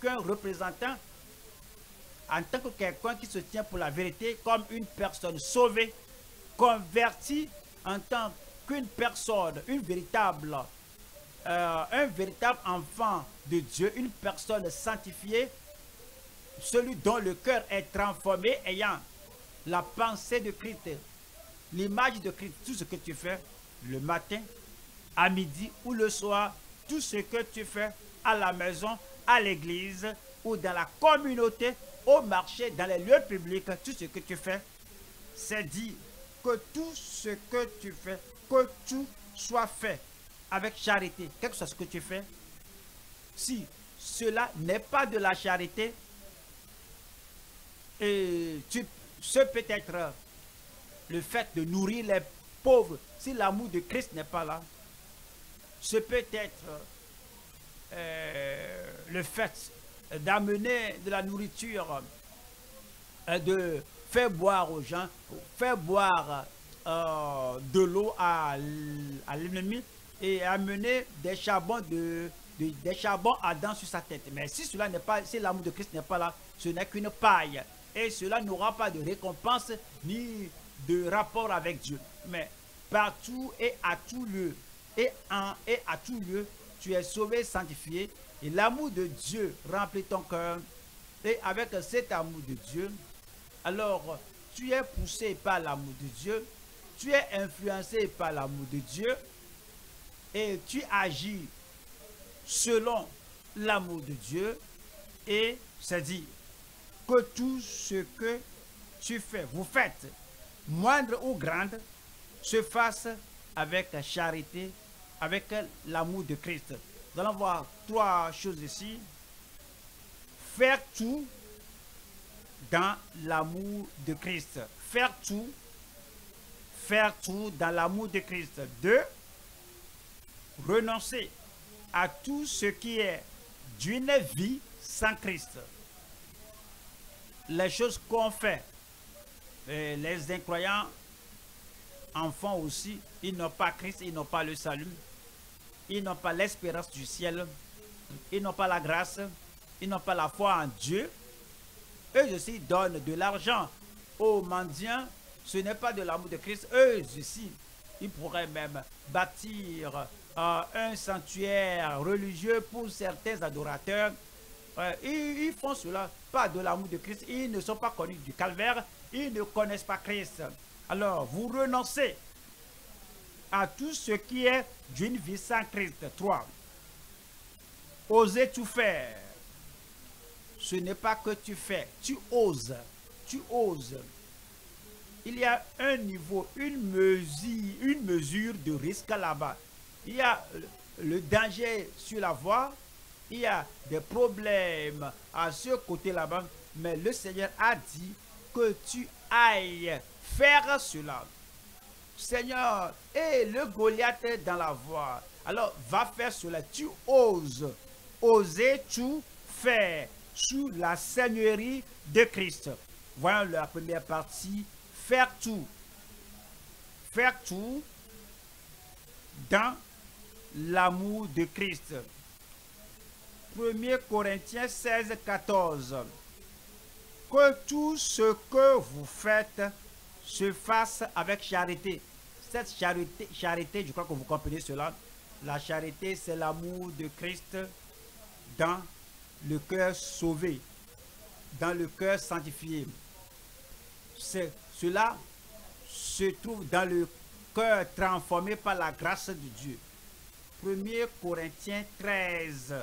qu'un représentant, en tant que quelqu'un qui se tient pour la vérité, comme une personne sauvée, convertie, en tant que qu'une personne, une véritable, euh, un véritable enfant de Dieu, une personne sanctifiée, celui dont le cœur est transformé, ayant la pensée de Christ, l'image de Christ, tout ce que tu fais le matin, à midi ou le soir, tout ce que tu fais à la maison, à l'église ou dans la communauté, au marché, dans les lieux publics, tout ce que tu fais, c'est dit que tout ce que tu fais, que tout soit fait avec charité, quel que soit ce que tu fais. Si cela n'est pas de la charité, et tu, ce peut être le fait de nourrir les pauvres, si l'amour de Christ n'est pas là, ce peut être euh, le fait d'amener de la nourriture, de faire boire aux gens, faire boire Euh, de l'eau à, à l'ennemi et amener des charbons de, de des charbons à dents sur sa tête. Mais si cela n'est pas, si l'amour de Christ n'est pas là, ce n'est qu'une paille et cela n'aura pas de récompense ni de rapport avec Dieu. Mais partout et à tout lieu et en et à tout lieu, tu es sauvé, sanctifié et l'amour de Dieu remplit ton cœur. Et avec cet amour de Dieu, alors tu es poussé par l'amour de Dieu. Tu es influencé par l'amour de Dieu et tu agis selon l'amour de Dieu. Et c'est dit que tout ce que tu fais, vous faites, moindre ou grande, se fasse avec la charité, avec l'amour de Christ. Nous allons voir trois choses ici. Faire tout dans l'amour de Christ. Faire tout. Faire tout dans l'amour de Christ. Deux, renoncer à tout ce qui est d'une vie sans Christ. Les choses qu'on fait, et les incroyants en font aussi. Ils n'ont pas Christ, ils n'ont pas le salut, ils n'ont pas l'espérance du ciel, ils n'ont pas la grâce, ils n'ont pas la foi en Dieu. Eux aussi donnent de l'argent aux mendiants. Ce n'est pas de l'amour de Christ. Eux aussi, ils pourraient même bâtir euh, un sanctuaire religieux pour certains adorateurs. Euh, ils, ils font cela, pas de l'amour de Christ. Ils ne sont pas connus du calvaire. Ils ne connaissent pas Christ. Alors, vous renoncez à tout ce qui est d'une vie sans Christ. trois. Osez tout faire. Ce n'est pas que tu fais, tu oses, tu oses. Il y a un niveau, une mesure, une mesure de risque là-bas. Il y a le danger sur la voie, il y a des problèmes à ce côté là-bas, mais le Seigneur a dit que tu ailles faire cela. Seigneur, et le Goliath est dans la voie, alors va faire cela, tu oses, oser tout faire. Sous la Seigneurie de Christ. Voyons la première partie. Faire tout. Faire tout dans l'amour de Christ. premier Corinthiens seize, quatorze. Que tout ce que vous faites se fasse avec charité. Cette charité, charité, je crois que vous comprenez cela. La charité, c'est l'amour de Christ dans le cœur sauvé, dans le cœur sanctifié. Cela se trouve dans le cœur transformé par la grâce de Dieu. premier Corinthiens treize,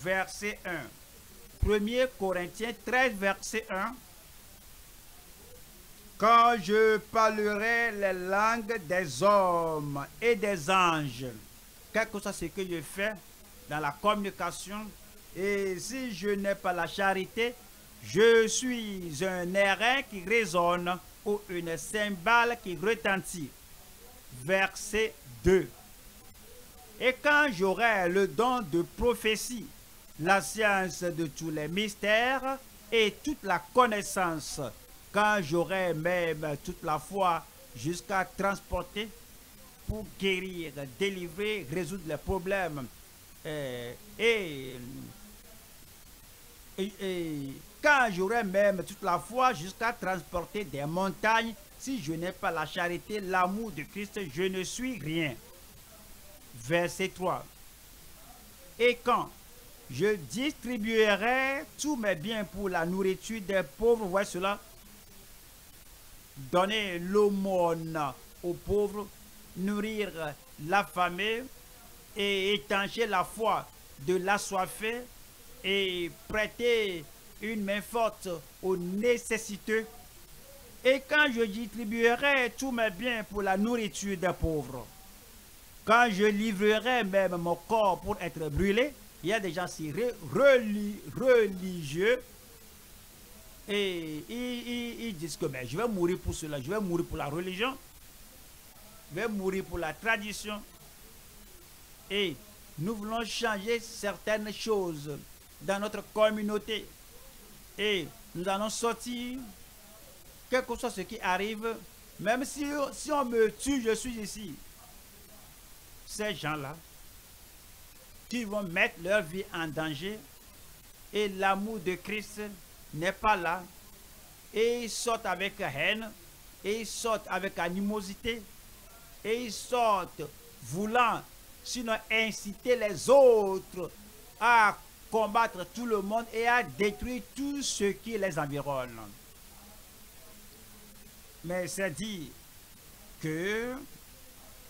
verset un. premier Corinthiens treize, verset un. Quand je parlerai les langues des hommes et des anges, quel que soit ce que je fais dans la communication, et si je n'ai pas la charité, je suis un airain qui résonne ou une cymbale qui retentit. Verset deux. Et quand j'aurai le don de prophétie, la science de tous les mystères et toute la connaissance, quand j'aurai même toute la foi jusqu'à transporter pour guérir, délivrer, résoudre les problèmes et... et Et, et quand j'aurai même toute la foi jusqu'à transporter des montagnes, si je n'ai pas la charité, l'amour de Christ, je ne suis rien. Verset trois. Et quand je distribuerai tous mes biens pour la nourriture des pauvres, voyez cela, donner l'aumône aux pauvres, nourrir l'affamé et étancher la foi de l'assoiffé, et prêter une main forte aux nécessiteux. Et quand je distribuerai tous mes biens pour la nourriture des pauvres, quand je livrerai même mon corps pour être brûlé, il y a des gens si religieux et ils, ils, ils disent que mais je vais mourir pour cela, je vais mourir pour la religion, je vais mourir pour la tradition. Et nous voulons changer certaines choses dans notre communauté. Et nous allons sortir, quel que soit ce qui arrive, même si, si on me tue, je suis ici. Ces gens-là, qui vont mettre leur vie en danger, et l'amour de Christ n'est pas là, et ils sortent avec haine, et ils sortent avec animosité, et ils sortent voulant, sinon inciter les autres à combattre tout le monde et à détruire tout ce qui les environne. Mais c'est dit que,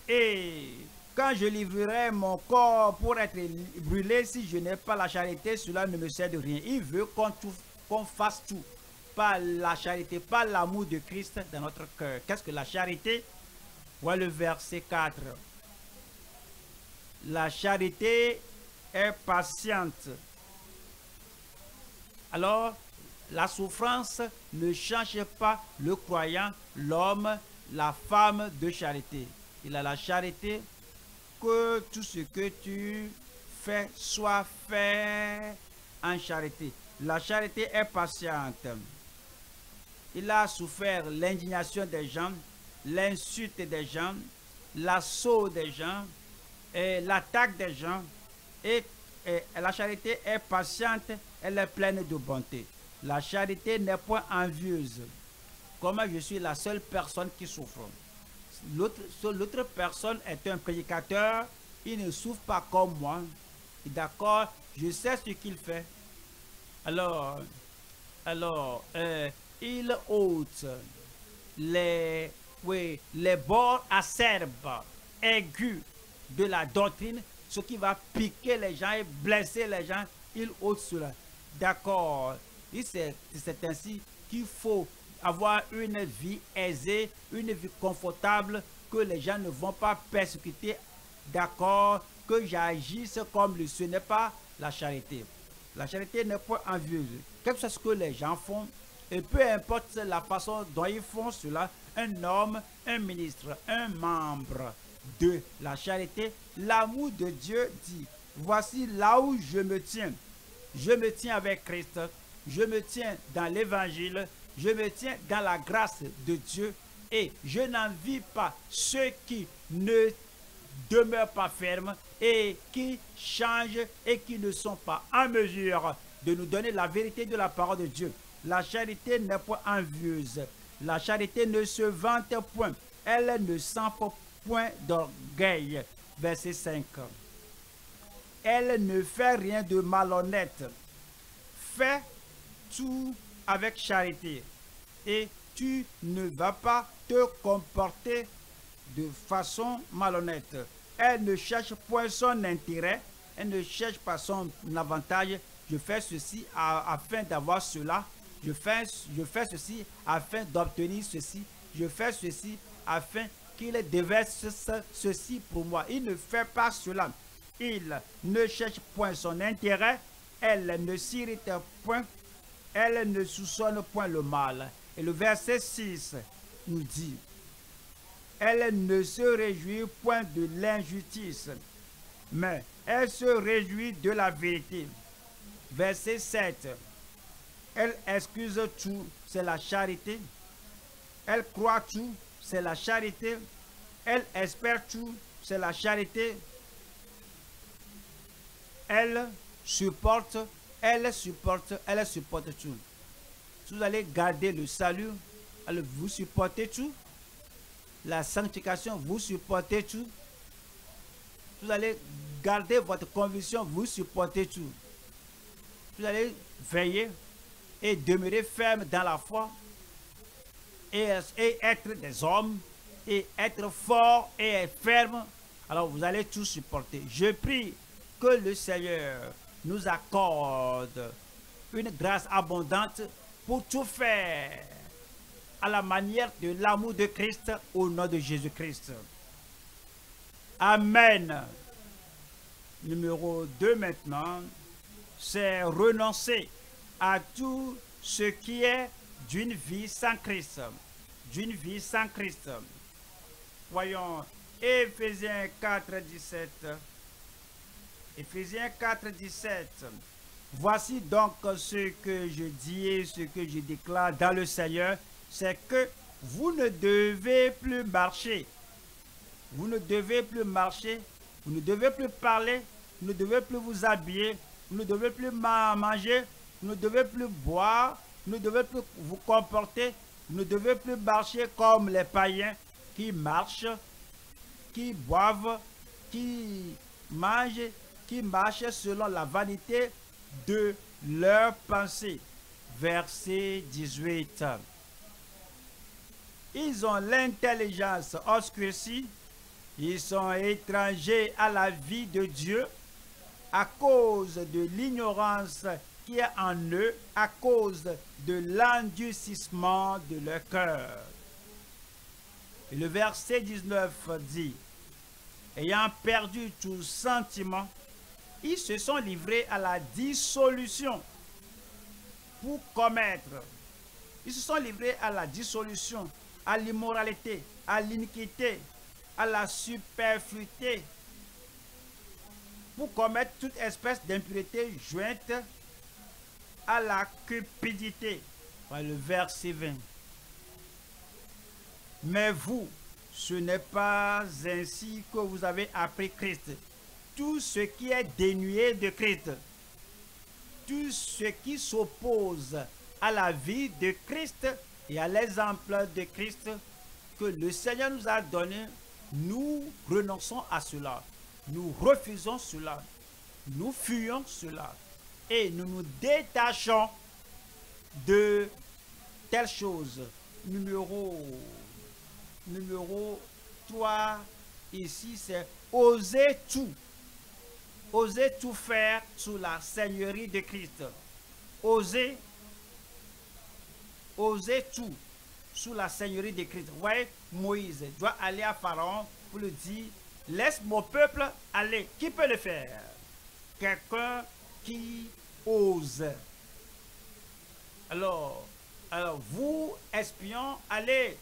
et quand je livrerai mon corps pour être brûlé, si je n'ai pas la charité, cela ne me sert de rien. Il veut qu'on qu'on fasse tout par la charité, par l'amour de Christ dans notre cœur. Qu'est-ce que la charité? Voilà le verset quatre. La charité est patiente. Alors, la souffrance ne change pas le croyant, l'homme, la femme de charité. Il a la charité que tout ce que tu fait, soit fait en charité. La charité est patiente. Il a souffert l'indignation des gens, l'insulte des gens, l'assaut des gens, l'attaque des gens. Et, et la charité est patiente, elle est pleine de bonté. La charité n'est point envieuse. Comme je suis la seule personne qui souffre. L'autre personne est un prédicateur, il ne souffre pas comme moi. D'accord, je sais ce qu'il fait. Alors, alors euh, il ôte les, oui, les bords acerbes, aigus de la doctrine, ce qui va piquer les gens et blesser les gens, il ôte cela. D'accord, c'est ainsi qu'il faut avoir une vie aisée, une vie confortable, que les gens ne vont pas persécuter, d'accord, que j'agisse comme lui. Ce n'est pas la charité. La charité n'est pas envieuse. Quel que soit ce que les gens font, et peu importe la façon dont ils font cela, un homme, un ministre, un membre de la charité, l'amour de Dieu dit, voici là où je me tiens. Je me tiens avec Christ, je me tiens dans l'évangile, je me tiens dans la grâce de Dieu et je n'envie pas ceux qui ne demeurent pas fermes et qui changent et qui ne sont pas en mesure de nous donner la vérité de la parole de Dieu. La charité n'est point envieuse. La charité ne se vante point. Elle ne s'enfle point d'orgueil. Verset cinq. Elle ne fait rien de malhonnête. Fait tout avec charité et tu ne vas pas te comporter de façon malhonnête. Elle ne cherche point son intérêt, elle ne cherche pas son avantage. Je fais ceci afin d'avoir cela, je fais, je fais ceci afin d'obtenir ceci, je fais ceci afin qu'il déverse ceci pour moi. Il ne fait pas cela, il ne cherche point son intérêt, elle ne s'irrite point, elle ne soupçonne point le mal. Et le verset six nous dit, elle ne se réjouit point de l'injustice, mais elle se réjouit de la vérité. Verset sept, elle excuse tout, c'est la charité. Elle croit tout, c'est la charité. Elle espère tout, c'est la charité. Elle supporte Elle supporte, elle supporte tout. Si vous allez garder le salut, elle vous supportez tout. La sanctification, vous supportez tout. Si vous allez garder votre conviction, vous supportez tout. Si vous allez veiller et demeurer ferme dans la foi et, et être des hommes et être fort et être ferme, alors vous allez tout supporter. Je prie que le Seigneur nous accorde une grâce abondante pour tout faire à la manière de l'amour de Christ au nom de Jésus-Christ. Amen. Numéro deux maintenant, c'est renoncer à tout ce qui est d'une vie sans Christ. D'une vie sans Christ. Voyons Éphésiens quatre, dix-sept. Éphésiens quatre, dix-sept. Voici donc ce que je dis et ce que je déclare dans le Seigneur, c'est que vous ne devez plus marcher. Vous ne devez plus marcher, vous ne devez plus parler, vous ne devez plus vous habiller, vous ne devez plus manger, vous ne devez plus boire, vous ne devez plus vous comporter, vous ne devez plus marcher comme les païens qui marchent, qui boivent, qui mangent, qui marchent selon la vanité de leurs pensées. Verset dix-huit. Ils ont l'intelligence obscurcie, ils sont étrangers à la vie de Dieu à cause de l'ignorance qui est en eux, à cause de l'endurcissement de leur cœur. Et le verset dix-neuf dit, ayant perdu tout sentiment, ils se sont livrés à la dissolution pour commettre. Ils se sont livrés à la dissolution, à l'immoralité, à l'iniquité, à la superfluité, pour commettre toute espèce d'impureté jointe à la cupidité. Voilà le verset vingt. Mais vous, ce n'est pas ainsi que vous avez appris Christ. Tout ce qui est dénué de Christ, tout ce qui s'oppose à la vie de Christ et à l'exemple de Christ que le Seigneur nous a donné, nous renonçons à cela, nous refusons cela, nous fuyons cela et nous nous détachons de telle chose. Numéro, numéro trois, ici, c'est oser tout. Oser tout faire sous la Seigneurie de Christ. Oser, oser tout sous la Seigneurie de Christ. Vous voyez, Moïse doit aller à Pharaon pour lui dire, laisse mon peuple aller. Qui peut le faire? Quelqu'un qui ose. Alors, alors vous, espions, allez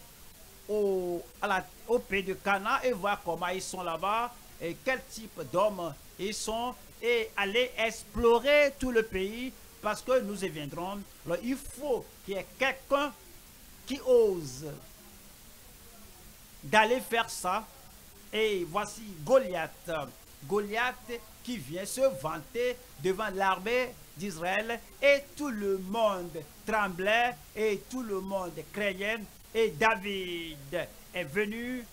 au, à la, au pays de Canaan et voir comment ils sont là-bas et quel type d'hommes ils sont, et aller explorer tout le pays parce que nous y viendrons. Alors, il faut qu'il y ait quelqu'un qui ose d'aller faire ça. Et voici Goliath. Goliath qui vient se vanter devant l'armée d'Israël, et tout le monde tremblait et tout le monde craignait. Et David est venu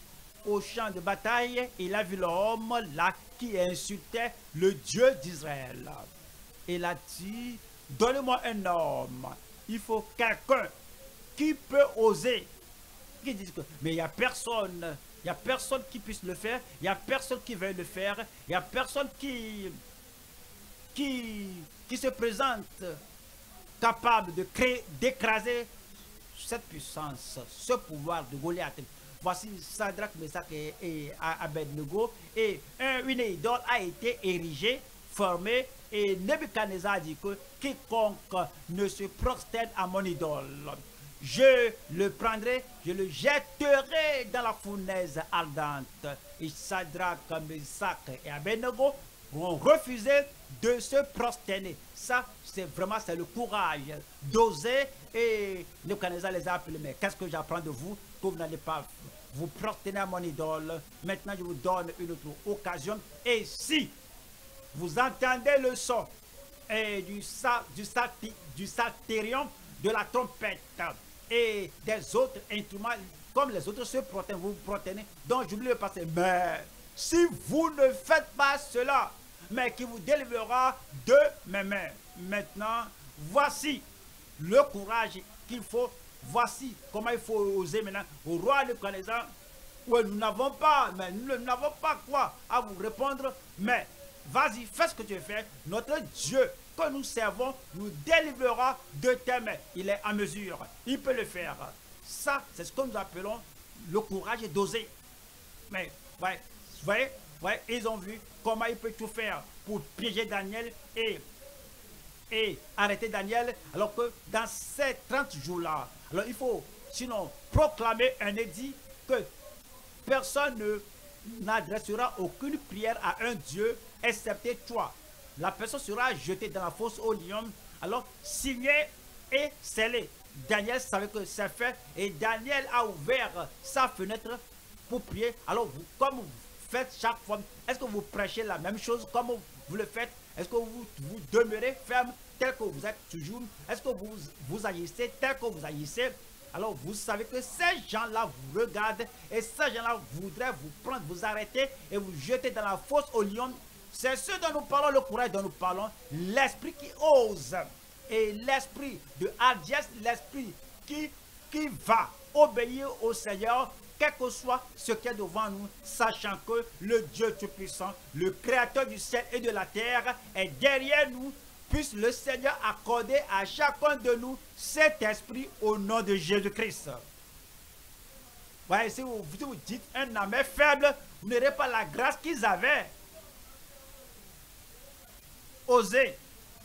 au champ de bataille, il a vu l'homme là qui insultait le Dieu d'Israël. Il a dit, donne-moi un homme. Il faut quelqu'un qui peut oser. Qui dit que, mais il n'y a personne, il n'y a personne qui puisse le faire, il n'y a personne qui veut le faire, il n'y a personne qui, qui, qui se présente capable de créer, d'écraser cette puissance, ce pouvoir de Goliath. Voici Shadrach, Méshach et, et Abed-Nego. Et un, une idole a été érigée, formée, et Nebucadnetsar a dit que quiconque ne se prosterne à mon idole, je le prendrai, je le jetterai dans la fournaise ardente. Et Shadrach, Méshach et Abed-Nego ont refusé de se prosterner. Ça, c'est vraiment c'est le courage d'oser. Et Nebucadnetsar les a appelés, mais qu'est-ce que j'apprends de vous? Que vous n'allez pas vous prosterner à mon idole. Maintenant, je vous donne une autre occasion. Et si vous entendez le son et du, sa, du, sati, du satirion, de la trompette et des autres instruments, comme les autres se protègent, vous vous protègez. Donc, j'oublie le passé. Mais si vous ne faites pas cela, mais qui vous délivrera de mes mains. Maintenant, voici le courage qu'il faut. Voici comment il faut oser maintenant au roi de Nebucadnetsar. Ouais, nous n'avons pas, mais nous n'avons pas quoi à vous répondre. Mais vas-y, fais ce que tu fais. Notre Dieu que nous servons nous délivrera de tes mains. Il est en mesure. Il peut le faire. Ça, c'est ce que nous appelons le courage d'oser. Mais, ouais, vous voyez, ouais, ils ont vu comment il peut tout faire pour piéger Daniel et, et arrêter Daniel. Alors que dans ces trente jours-là, alors il faut sinon proclamer un édit que personne n'adressera aucune prière à un Dieu excepté toi. La personne sera jetée dans la fosse au lion. Alors signé et scellé. Daniel savait que c'est fait et Daniel a ouvert sa fenêtre pour prier. Alors vous, comme vous faites chaque fois, est-ce que vous prêchez la même chose comme vous le faites? Est-ce que vous, vous demeurez ferme tel que vous êtes toujours? Est-ce que vous vous agissez tel que vous agissez? Alors vous savez que ces gens-là vous regardent et ces gens-là voudraient vous prendre, vous arrêter et vous jeter dans la fosse au lion. C'est ce dont nous parlons, le courage dont nous parlons, l'esprit qui ose et l'esprit de hardiesse, l'esprit qui, qui va obéir au Seigneur, quel que soit ce qui est devant nous, sachant que le Dieu Tout-Puissant, le Créateur du ciel et de la terre, est derrière nous. Puisse le Seigneur accorder à chacun de nous cet esprit au nom de Jésus-Christ. Ouais, si vous, vous dites un homme est faible, vous n'aurez pas la grâce qu'ils avaient. Osez,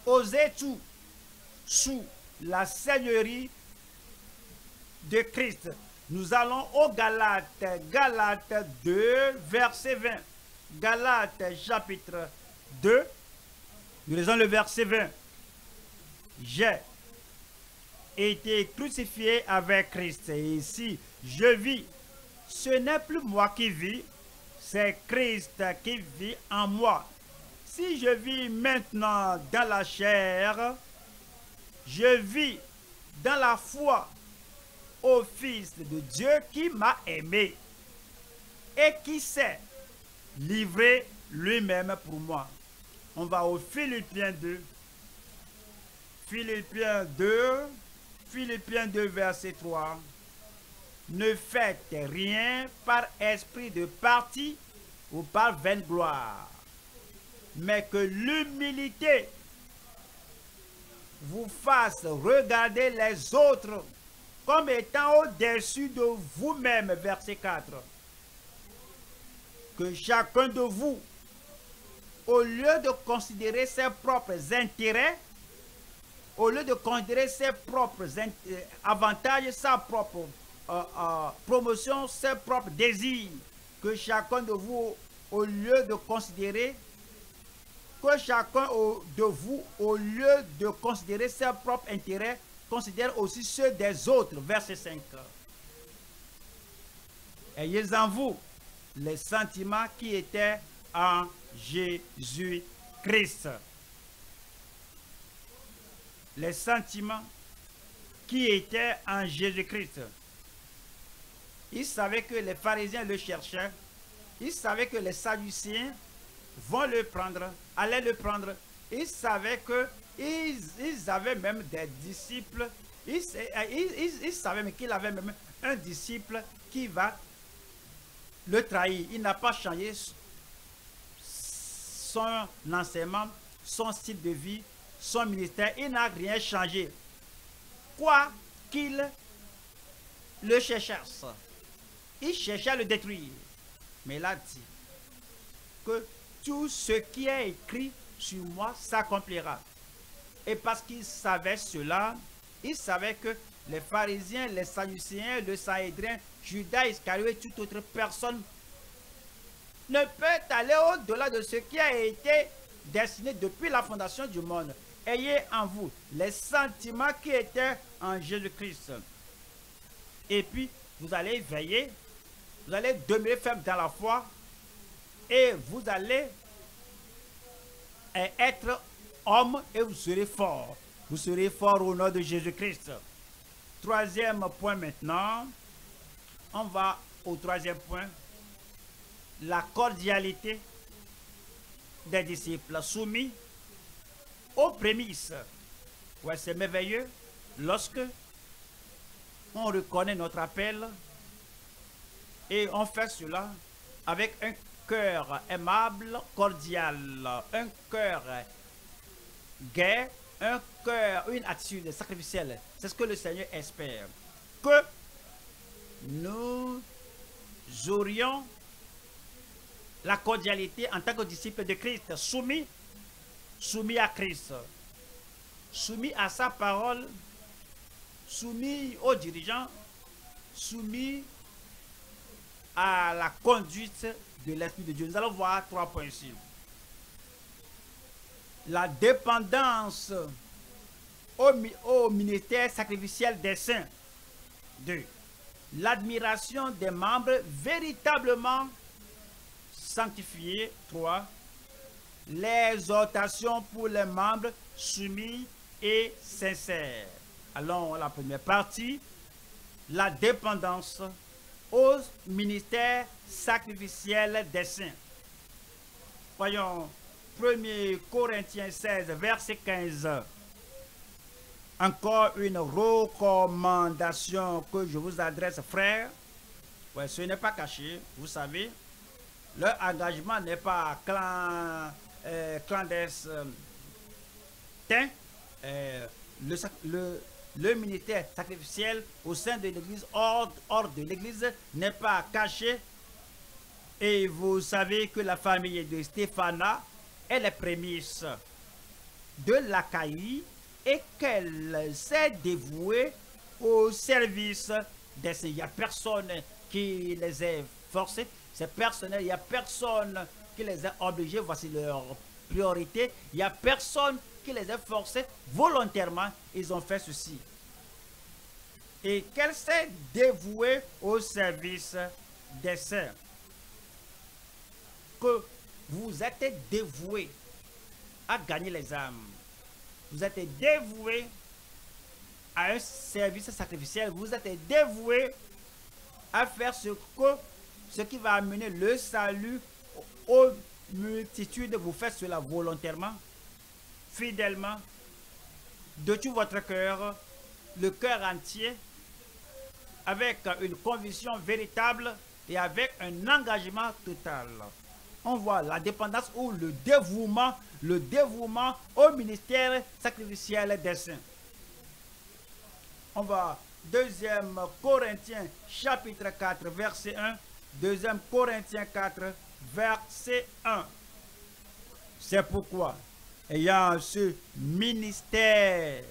osez tout sous la Seigneurie de Christ. Nous allons au Galates, Galates deux, verset vingt. Galates, chapitre deux, nous lisons le verset vingt. « J'ai été crucifié avec Christ, et ici je vis. Ce n'est plus moi qui vis, c'est Christ qui vit en moi. Si je vis maintenant dans la chair, je vis dans la foi au Fils de Dieu qui m'a aimé et qui s'est livré lui-même pour moi. » On va au Philippiens deux. Philippiens deux, Philippiens deux, verset trois. « Ne faites rien par esprit de parti ou par vaingloire, mais que l'humilité vous fasse regarder les autres comme étant au-dessus de vous-même. » Verset quatre. « Que chacun de vous, au lieu de considérer ses propres intérêts, au lieu de considérer ses propres avantages, sa propre euh, euh, promotion, ses propres désirs, que chacun de vous, au lieu de considérer que chacun de vous, au lieu de considérer ses propres intérêts, considère aussi ceux des autres. » Verset cinq. « Ayez en vous les sentiments qui étaient en Jésus-Christ. » Les sentiments qui étaient en Jésus-Christ. Il savait que les pharisiens le cherchaient. Il savait que les sadduciens vont le prendre, allaient le prendre. Ils savaient que ils, ils avaient même des disciples. Ils, ils, ils, ils savaient qu'il avait même un disciple qui va le trahir. Il n'a pas changé son enseignement, son style de vie, son ministère. Il n'a rien changé. Quoi qu'il le cherchasse, il cherchait à le détruire. Mais il a dit que tout ce qui est écrit sur moi s'accomplira. Et parce qu'il savait cela, il savait que les pharisiens, les sadducéens, le sahédrin, Judas Iscariot et toute autre personne ne peut aller au-delà de ce qui a été destiné depuis la fondation du monde. Ayez en vous les sentiments qui étaient en Jésus-Christ. Et puis, vous allez veiller, vous allez demeurer ferme dans la foi, et vous allez être homme et vous serez fort. Vous serez fort au nom de Jésus-Christ. Troisième point maintenant. On va au troisième point. La cordialité des disciples soumis aux prémices. Ouais, c'est merveilleux lorsque on reconnaît notre appel et on fait cela avec un cœur aimable, cordial, un cœur gai, un cœur, une attitude sacrificielle. C'est ce que le Seigneur espère. Que nous aurions la cordialité en tant que disciples de Christ, soumis, soumis à Christ, soumis à sa parole, soumis aux dirigeants, soumis à la conduite de l'Esprit de Dieu. Nous allons voir trois points ici. La dépendance au, au ministère sacrificiel des saints. Deux. L'admiration des membres véritablement sanctifiés. Trois. L'exhortation pour les membres soumis et sincères. Allons à la première partie. La dépendance au ministère sacrificiel des saints. Voyons premier Corinthiens seize, verset quinze. Encore une recommandation que je vous adresse, frères. Ouais, ce n'est pas caché, vous savez. Leur engagement n'est pas clan, euh, clandestin. Euh, le, le, le ministère sacrificiel au sein de l'Église, hors, hors de l'Église, n'est pas caché. Et vous savez que la famille de Stéphanas est les prémices de l'Achaïe et qu'elle s'est dévouée au service des saints. Il n'y a personne qui les ait forcés. C'est personnel, il n'y a personne qui les a obligés. Voici leur priorité. Il n'y a personne qui les a forcés volontairement. Ils ont fait ceci. Et qu'elle s'est dévouée au service des sœurs. Que vous êtes dévoués à gagner les âmes. Vous êtes dévoués à un service sacrificiel. Vous êtes dévoués à faire ce que ce qui va amener le salut aux multitudes. Vous faites cela volontairement, fidèlement, de tout votre cœur, le cœur entier, avec une conviction véritable et avec un engagement total. On voit la dépendance ou le dévouement, le dévouement au ministère sacrificiel des saints. On va deuxième Corinthiens chapitre quatre verset un. deuxième Corinthiens quatre verset un. C'est pourquoi, ayant ce ministère,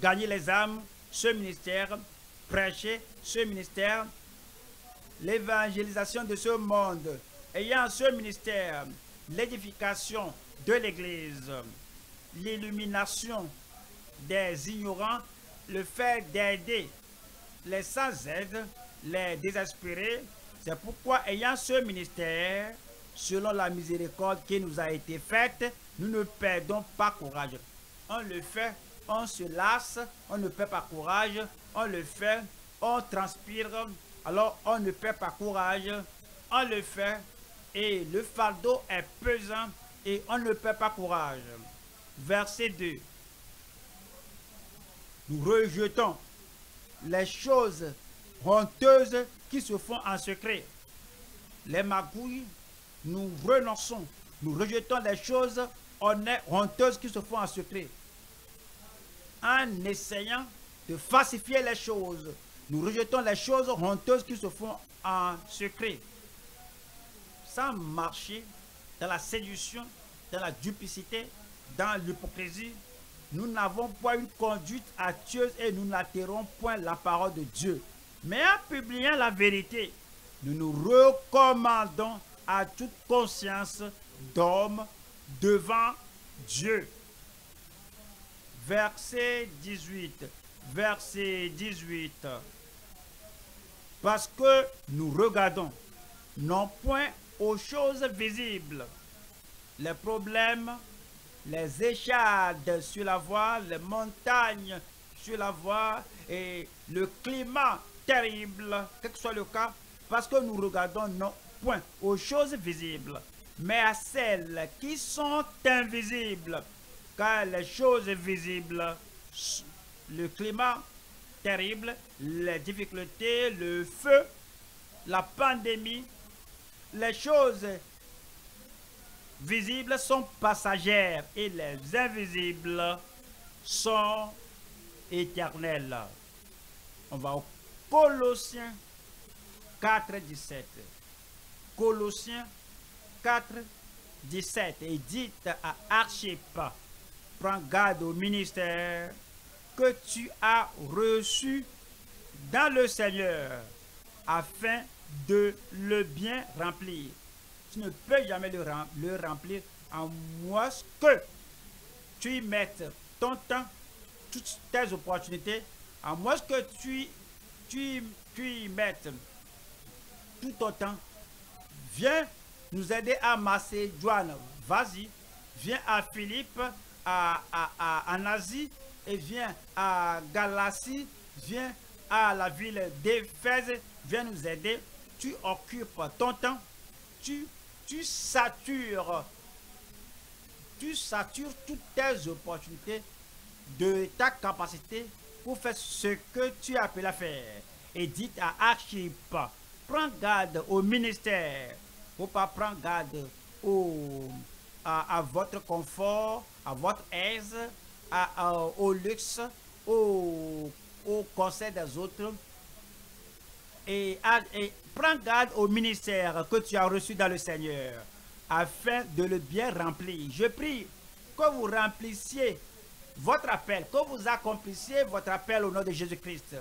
gagner les âmes, ce ministère, prêcher ce ministère, l'évangélisation de ce monde, ayant ce ministère, l'édification de l'Église, l'illumination des ignorants, le fait d'aider les sans-aide, les désespérés. C'est pourquoi, ayant ce ministère, selon la miséricorde qui nous a été faite, nous ne perdons pas courage. On le fait, on se lasse, on ne perd pas courage, on le fait, on transpire, alors on ne perd pas courage, on le fait, et le fardeau est pesant, et on ne perd pas courage. Verset deux. Nous rejetons les choses honteuses qui se font en secret. Les magouilles, nous renonçons. Nous rejetons les choses honteuses qui se font en secret. En essayant de falsifier les choses, nous rejetons les choses honteuses qui se font en secret. Sans marcher dans la séduction, dans la duplicité, dans l'hypocrisie, nous n'avons pas une conduite hâteuse et nous n'atterrons point la parole de Dieu. Mais en publiant la vérité, nous nous recommandons à toute conscience d'homme devant Dieu. Verset dix-huit. Verset dix-huit. Parce que nous regardons, non point aux choses visibles, les problèmes, les échades sur la voie, les montagnes sur la voie et le climat terrible, quel que soit le cas, parce que nous regardons non point aux choses visibles, mais à celles qui sont invisibles, car les choses visibles, le climat terrible, les difficultés, le feu, la pandémie, les choses visibles sont passagères et les invisibles sont éternels. On va au Colossiens quatre, dix-sept. Colossiens quatre, dix-sept. Et dites à Archipa, prends garde au ministère que tu as reçu dans le Seigneur afin de le bien remplir. Tu ne peux jamais le, rem le remplir à moins que tu y mettes ton temps, toutes tes opportunités, à moins que tu, tu, tu y mettes tout ton temps. Viens nous aider à Macédoine, vas-y. Viens à Philippe, à, à, à, en Asie, et viens à Galassie, viens à la ville d'Éphèse, viens nous aider. Tu occupes ton temps, tu Tu satures, tu satures toutes tes opportunités de ta capacité pour faire ce que tu as appelé à faire. Et dites à Archipa, prends garde au ministère, faut pas prendre garde au, à, à votre confort, à votre aise, à, à, au luxe, au, au conseil des autres. Et, et prends garde au ministère que tu as reçu dans le Seigneur, afin de le bien remplir. Je prie que vous remplissiez votre appel, que vous accomplissiez votre appel au nom de Jésus-Christ.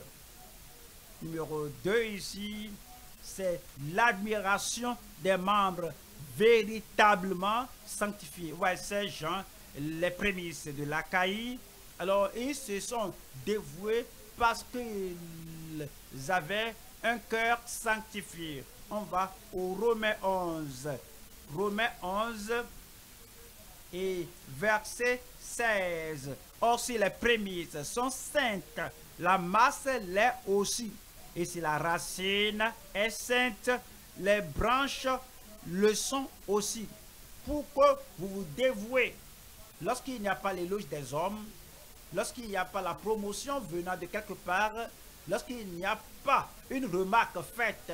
Numéro deux ici, c'est l'admiration des membres véritablement sanctifiés. Ouais, ces gens, les prémices de l'Achaïe, alors ils se sont dévoués parce qu'ils avaient un cœur sanctifié. On va au Romains onze. Romains onze et verset seize. Or, si les prémices sont saintes, la masse l'est aussi. Et si la racine est sainte, les branches le sont aussi. Pour que vous vous dévouez, lorsqu'il n'y a pas l'éloge des hommes, lorsqu'il n'y a pas la promotion venant de quelque part, lorsqu'il n'y a pas une remarque faite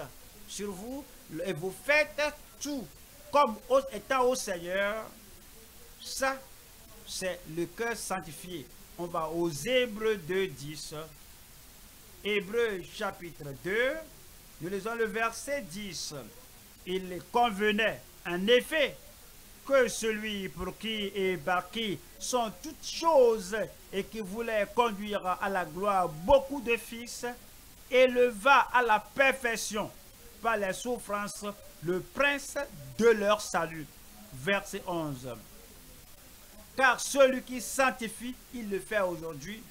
sur vous, et vous faites tout comme étant au Seigneur, ça, c'est le cœur sanctifié. On va aux Hébreux deux, dix. Hébreux chapitre deux, nous lisons le verset dix. Il convenait en effet que celui pour qui et par qui sont toutes choses et qui voulait conduire à la gloire beaucoup de fils, éleva à la perfection par les souffrances le prince de leur salut. Verset onze. Car celui qui sanctifie, il le fait aujourd'hui.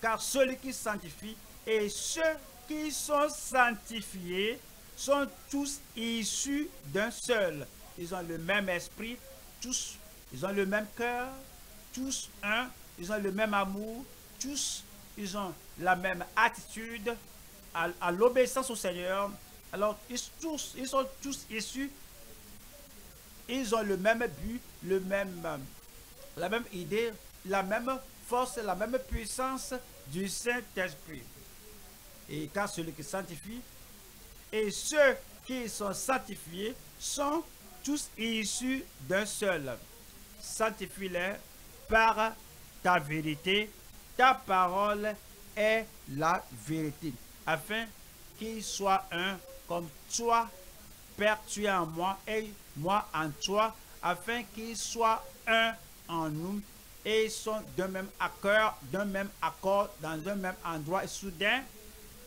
Car celui qui sanctifie et ceux qui sont sanctifiés sont tous issus d'un seul. Ils ont le même esprit, tous. Ils ont le même cœur, tous un. Ils ont le même amour, tous. Ils ont la même attitude à, à l'obéissance au Seigneur. Alors, ils, tous, ils sont tous issus. Ils ont le même but, le même... la même idée, la même force, la même puissance du Saint-Esprit. Et car celui qui sanctifie et ceux qui sont sanctifiés sont tous issus d'un seul. Sanctifie-les par ta vérité, ta parole est la vérité, afin qu'ils soient un comme toi, Père, tu es en moi et moi en toi, afin qu'ils soient un en nous et ils sont d'un même accord, d'un même accord, dans un même endroit. Et soudain,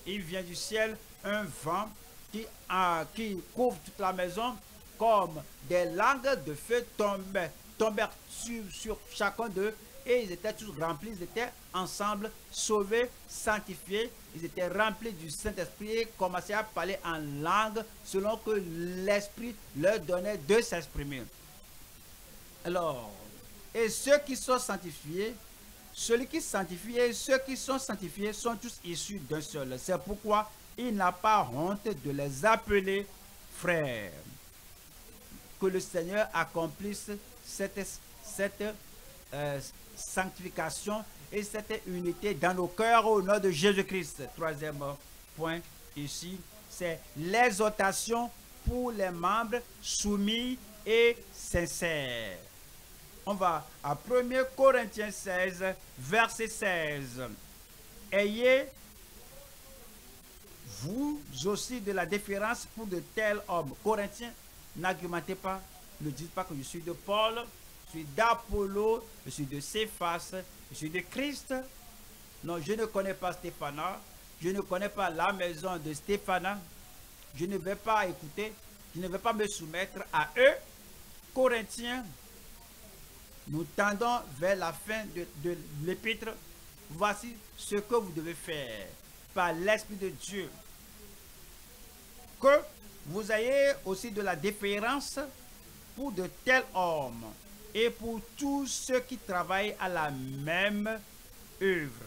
il vient du ciel un vent qui, euh, qui couvre toute la maison, comme des langues de feu tombaient, tombèrent sur, sur chacun d'eux et ils étaient tous remplis, ils étaient ensemble, sauvés, sanctifiés, ils étaient remplis du Saint-Esprit et commençaient à parler en langue selon que l'Esprit leur donnait de s'exprimer. Alors, et ceux qui sont sanctifiés, celui qui sanctifie et ceux qui sont sanctifiés sont tous issus d'un seul. C'est pourquoi il n'a pas honte de les appeler frères. Que le Seigneur accomplisse cette, cette euh, sanctification et cette unité dans nos cœurs au nom de Jésus-Christ. Troisième point ici, c'est l'exhortation pour les membres soumis et sincères. On va à premier Corinthiens seize, verset seize. Ayez vous aussi de la déférence pour de tels hommes. Corinthiens, n'argumentez pas, ne dites pas que je suis de Paul, je suis d'Apollo, je suis de Céphas, je suis de Christ. Non, je ne connais pas Stéphanas, je ne connais pas la maison de Stéphanas, je ne vais pas écouter, je ne vais pas me soumettre à eux. Corinthiens, nous tendons vers la fin de, de l'épître. Voici ce que vous devez faire par l'Esprit de Dieu. Que vous ayez aussi de la déférence pour de tels hommes et pour tous ceux qui travaillent à la même œuvre.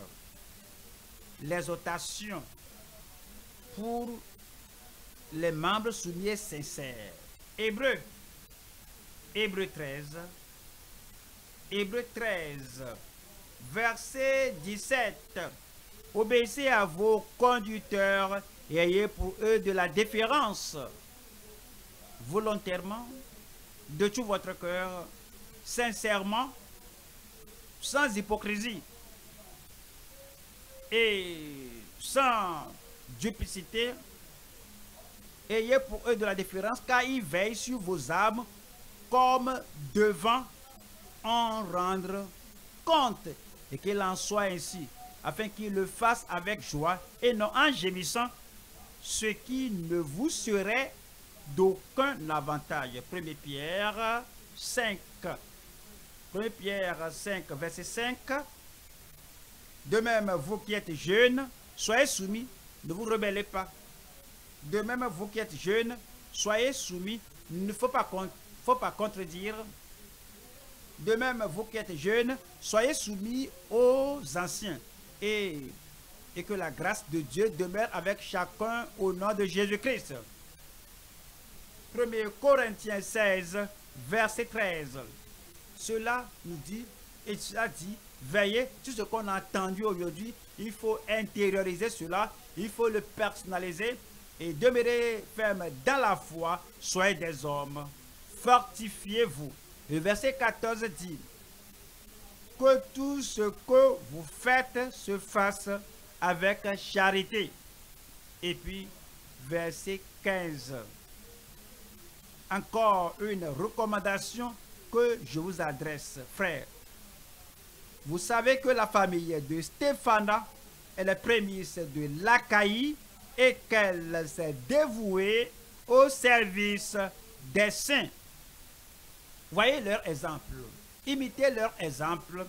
L'exhortation pour les membres soumis et sincères. Hébreux, Hébreux treize. Hébreux treize, verset dix-sept. Obéissez à vos conducteurs et ayez pour eux de la déférence volontairement, de tout votre cœur, sincèrement, sans hypocrisie et sans duplicité. Ayez pour eux de la déférence car ils veillent sur vos âmes comme devant en rendre compte et qu'il en soit ainsi, afin qu'il le fasse avec joie et non en gémissant, ce qui ne vous serait d'aucun avantage. Première Pierre cinq. Première Pierre cinq, verset cinq. De même, vous qui êtes jeunes, soyez soumis, ne vous rebellez pas. De même, vous qui êtes jeunes, soyez soumis, il ne faut pas, faut pas contredire. De même, vous qui êtes jeunes, soyez soumis aux anciens. Et, et que la grâce de Dieu demeure avec chacun au nom de Jésus-Christ. Premier Corinthiens seize, verset treize. Cela nous dit, et cela dit, veillez, tout ce qu'on a entendu aujourd'hui, il faut intérioriser cela, il faut le personnaliser et demeurez ferme dans la foi, soyez des hommes, fortifiez-vous. Le verset quatorze dit, que tout ce que vous faites se fasse avec charité. Et puis, verset quinze. Encore une recommandation que je vous adresse, frères. Vous savez que la famille de Stéphanas est la prémisse de l'Achaïe et qu'elle s'est dévouée au service des saints. Voyez leur exemple. Imitez leur exemple.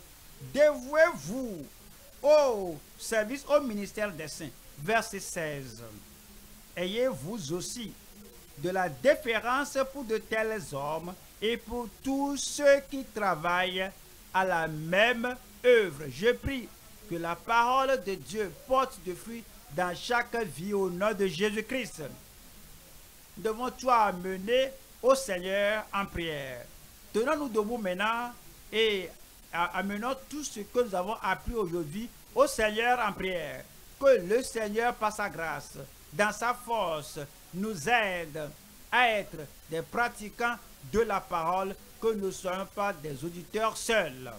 Dévouez-vous au service, au ministère des saints. Verset seize. Ayez vous aussi de la déférence pour de tels hommes et pour tous ceux qui travaillent à la même œuvre. Je prie que la parole de Dieu porte de fruits dans chaque vie au nom de Jésus-Christ. Nous devons tout amener au Seigneur en prière. Tenons-nous debout maintenant et amenons tout ce que nous avons appris aujourd'hui au Seigneur en prière. Que le Seigneur, par sa grâce, dans sa force, nous aide à être des pratiquants de la parole, que nous ne soyons pas des auditeurs seuls.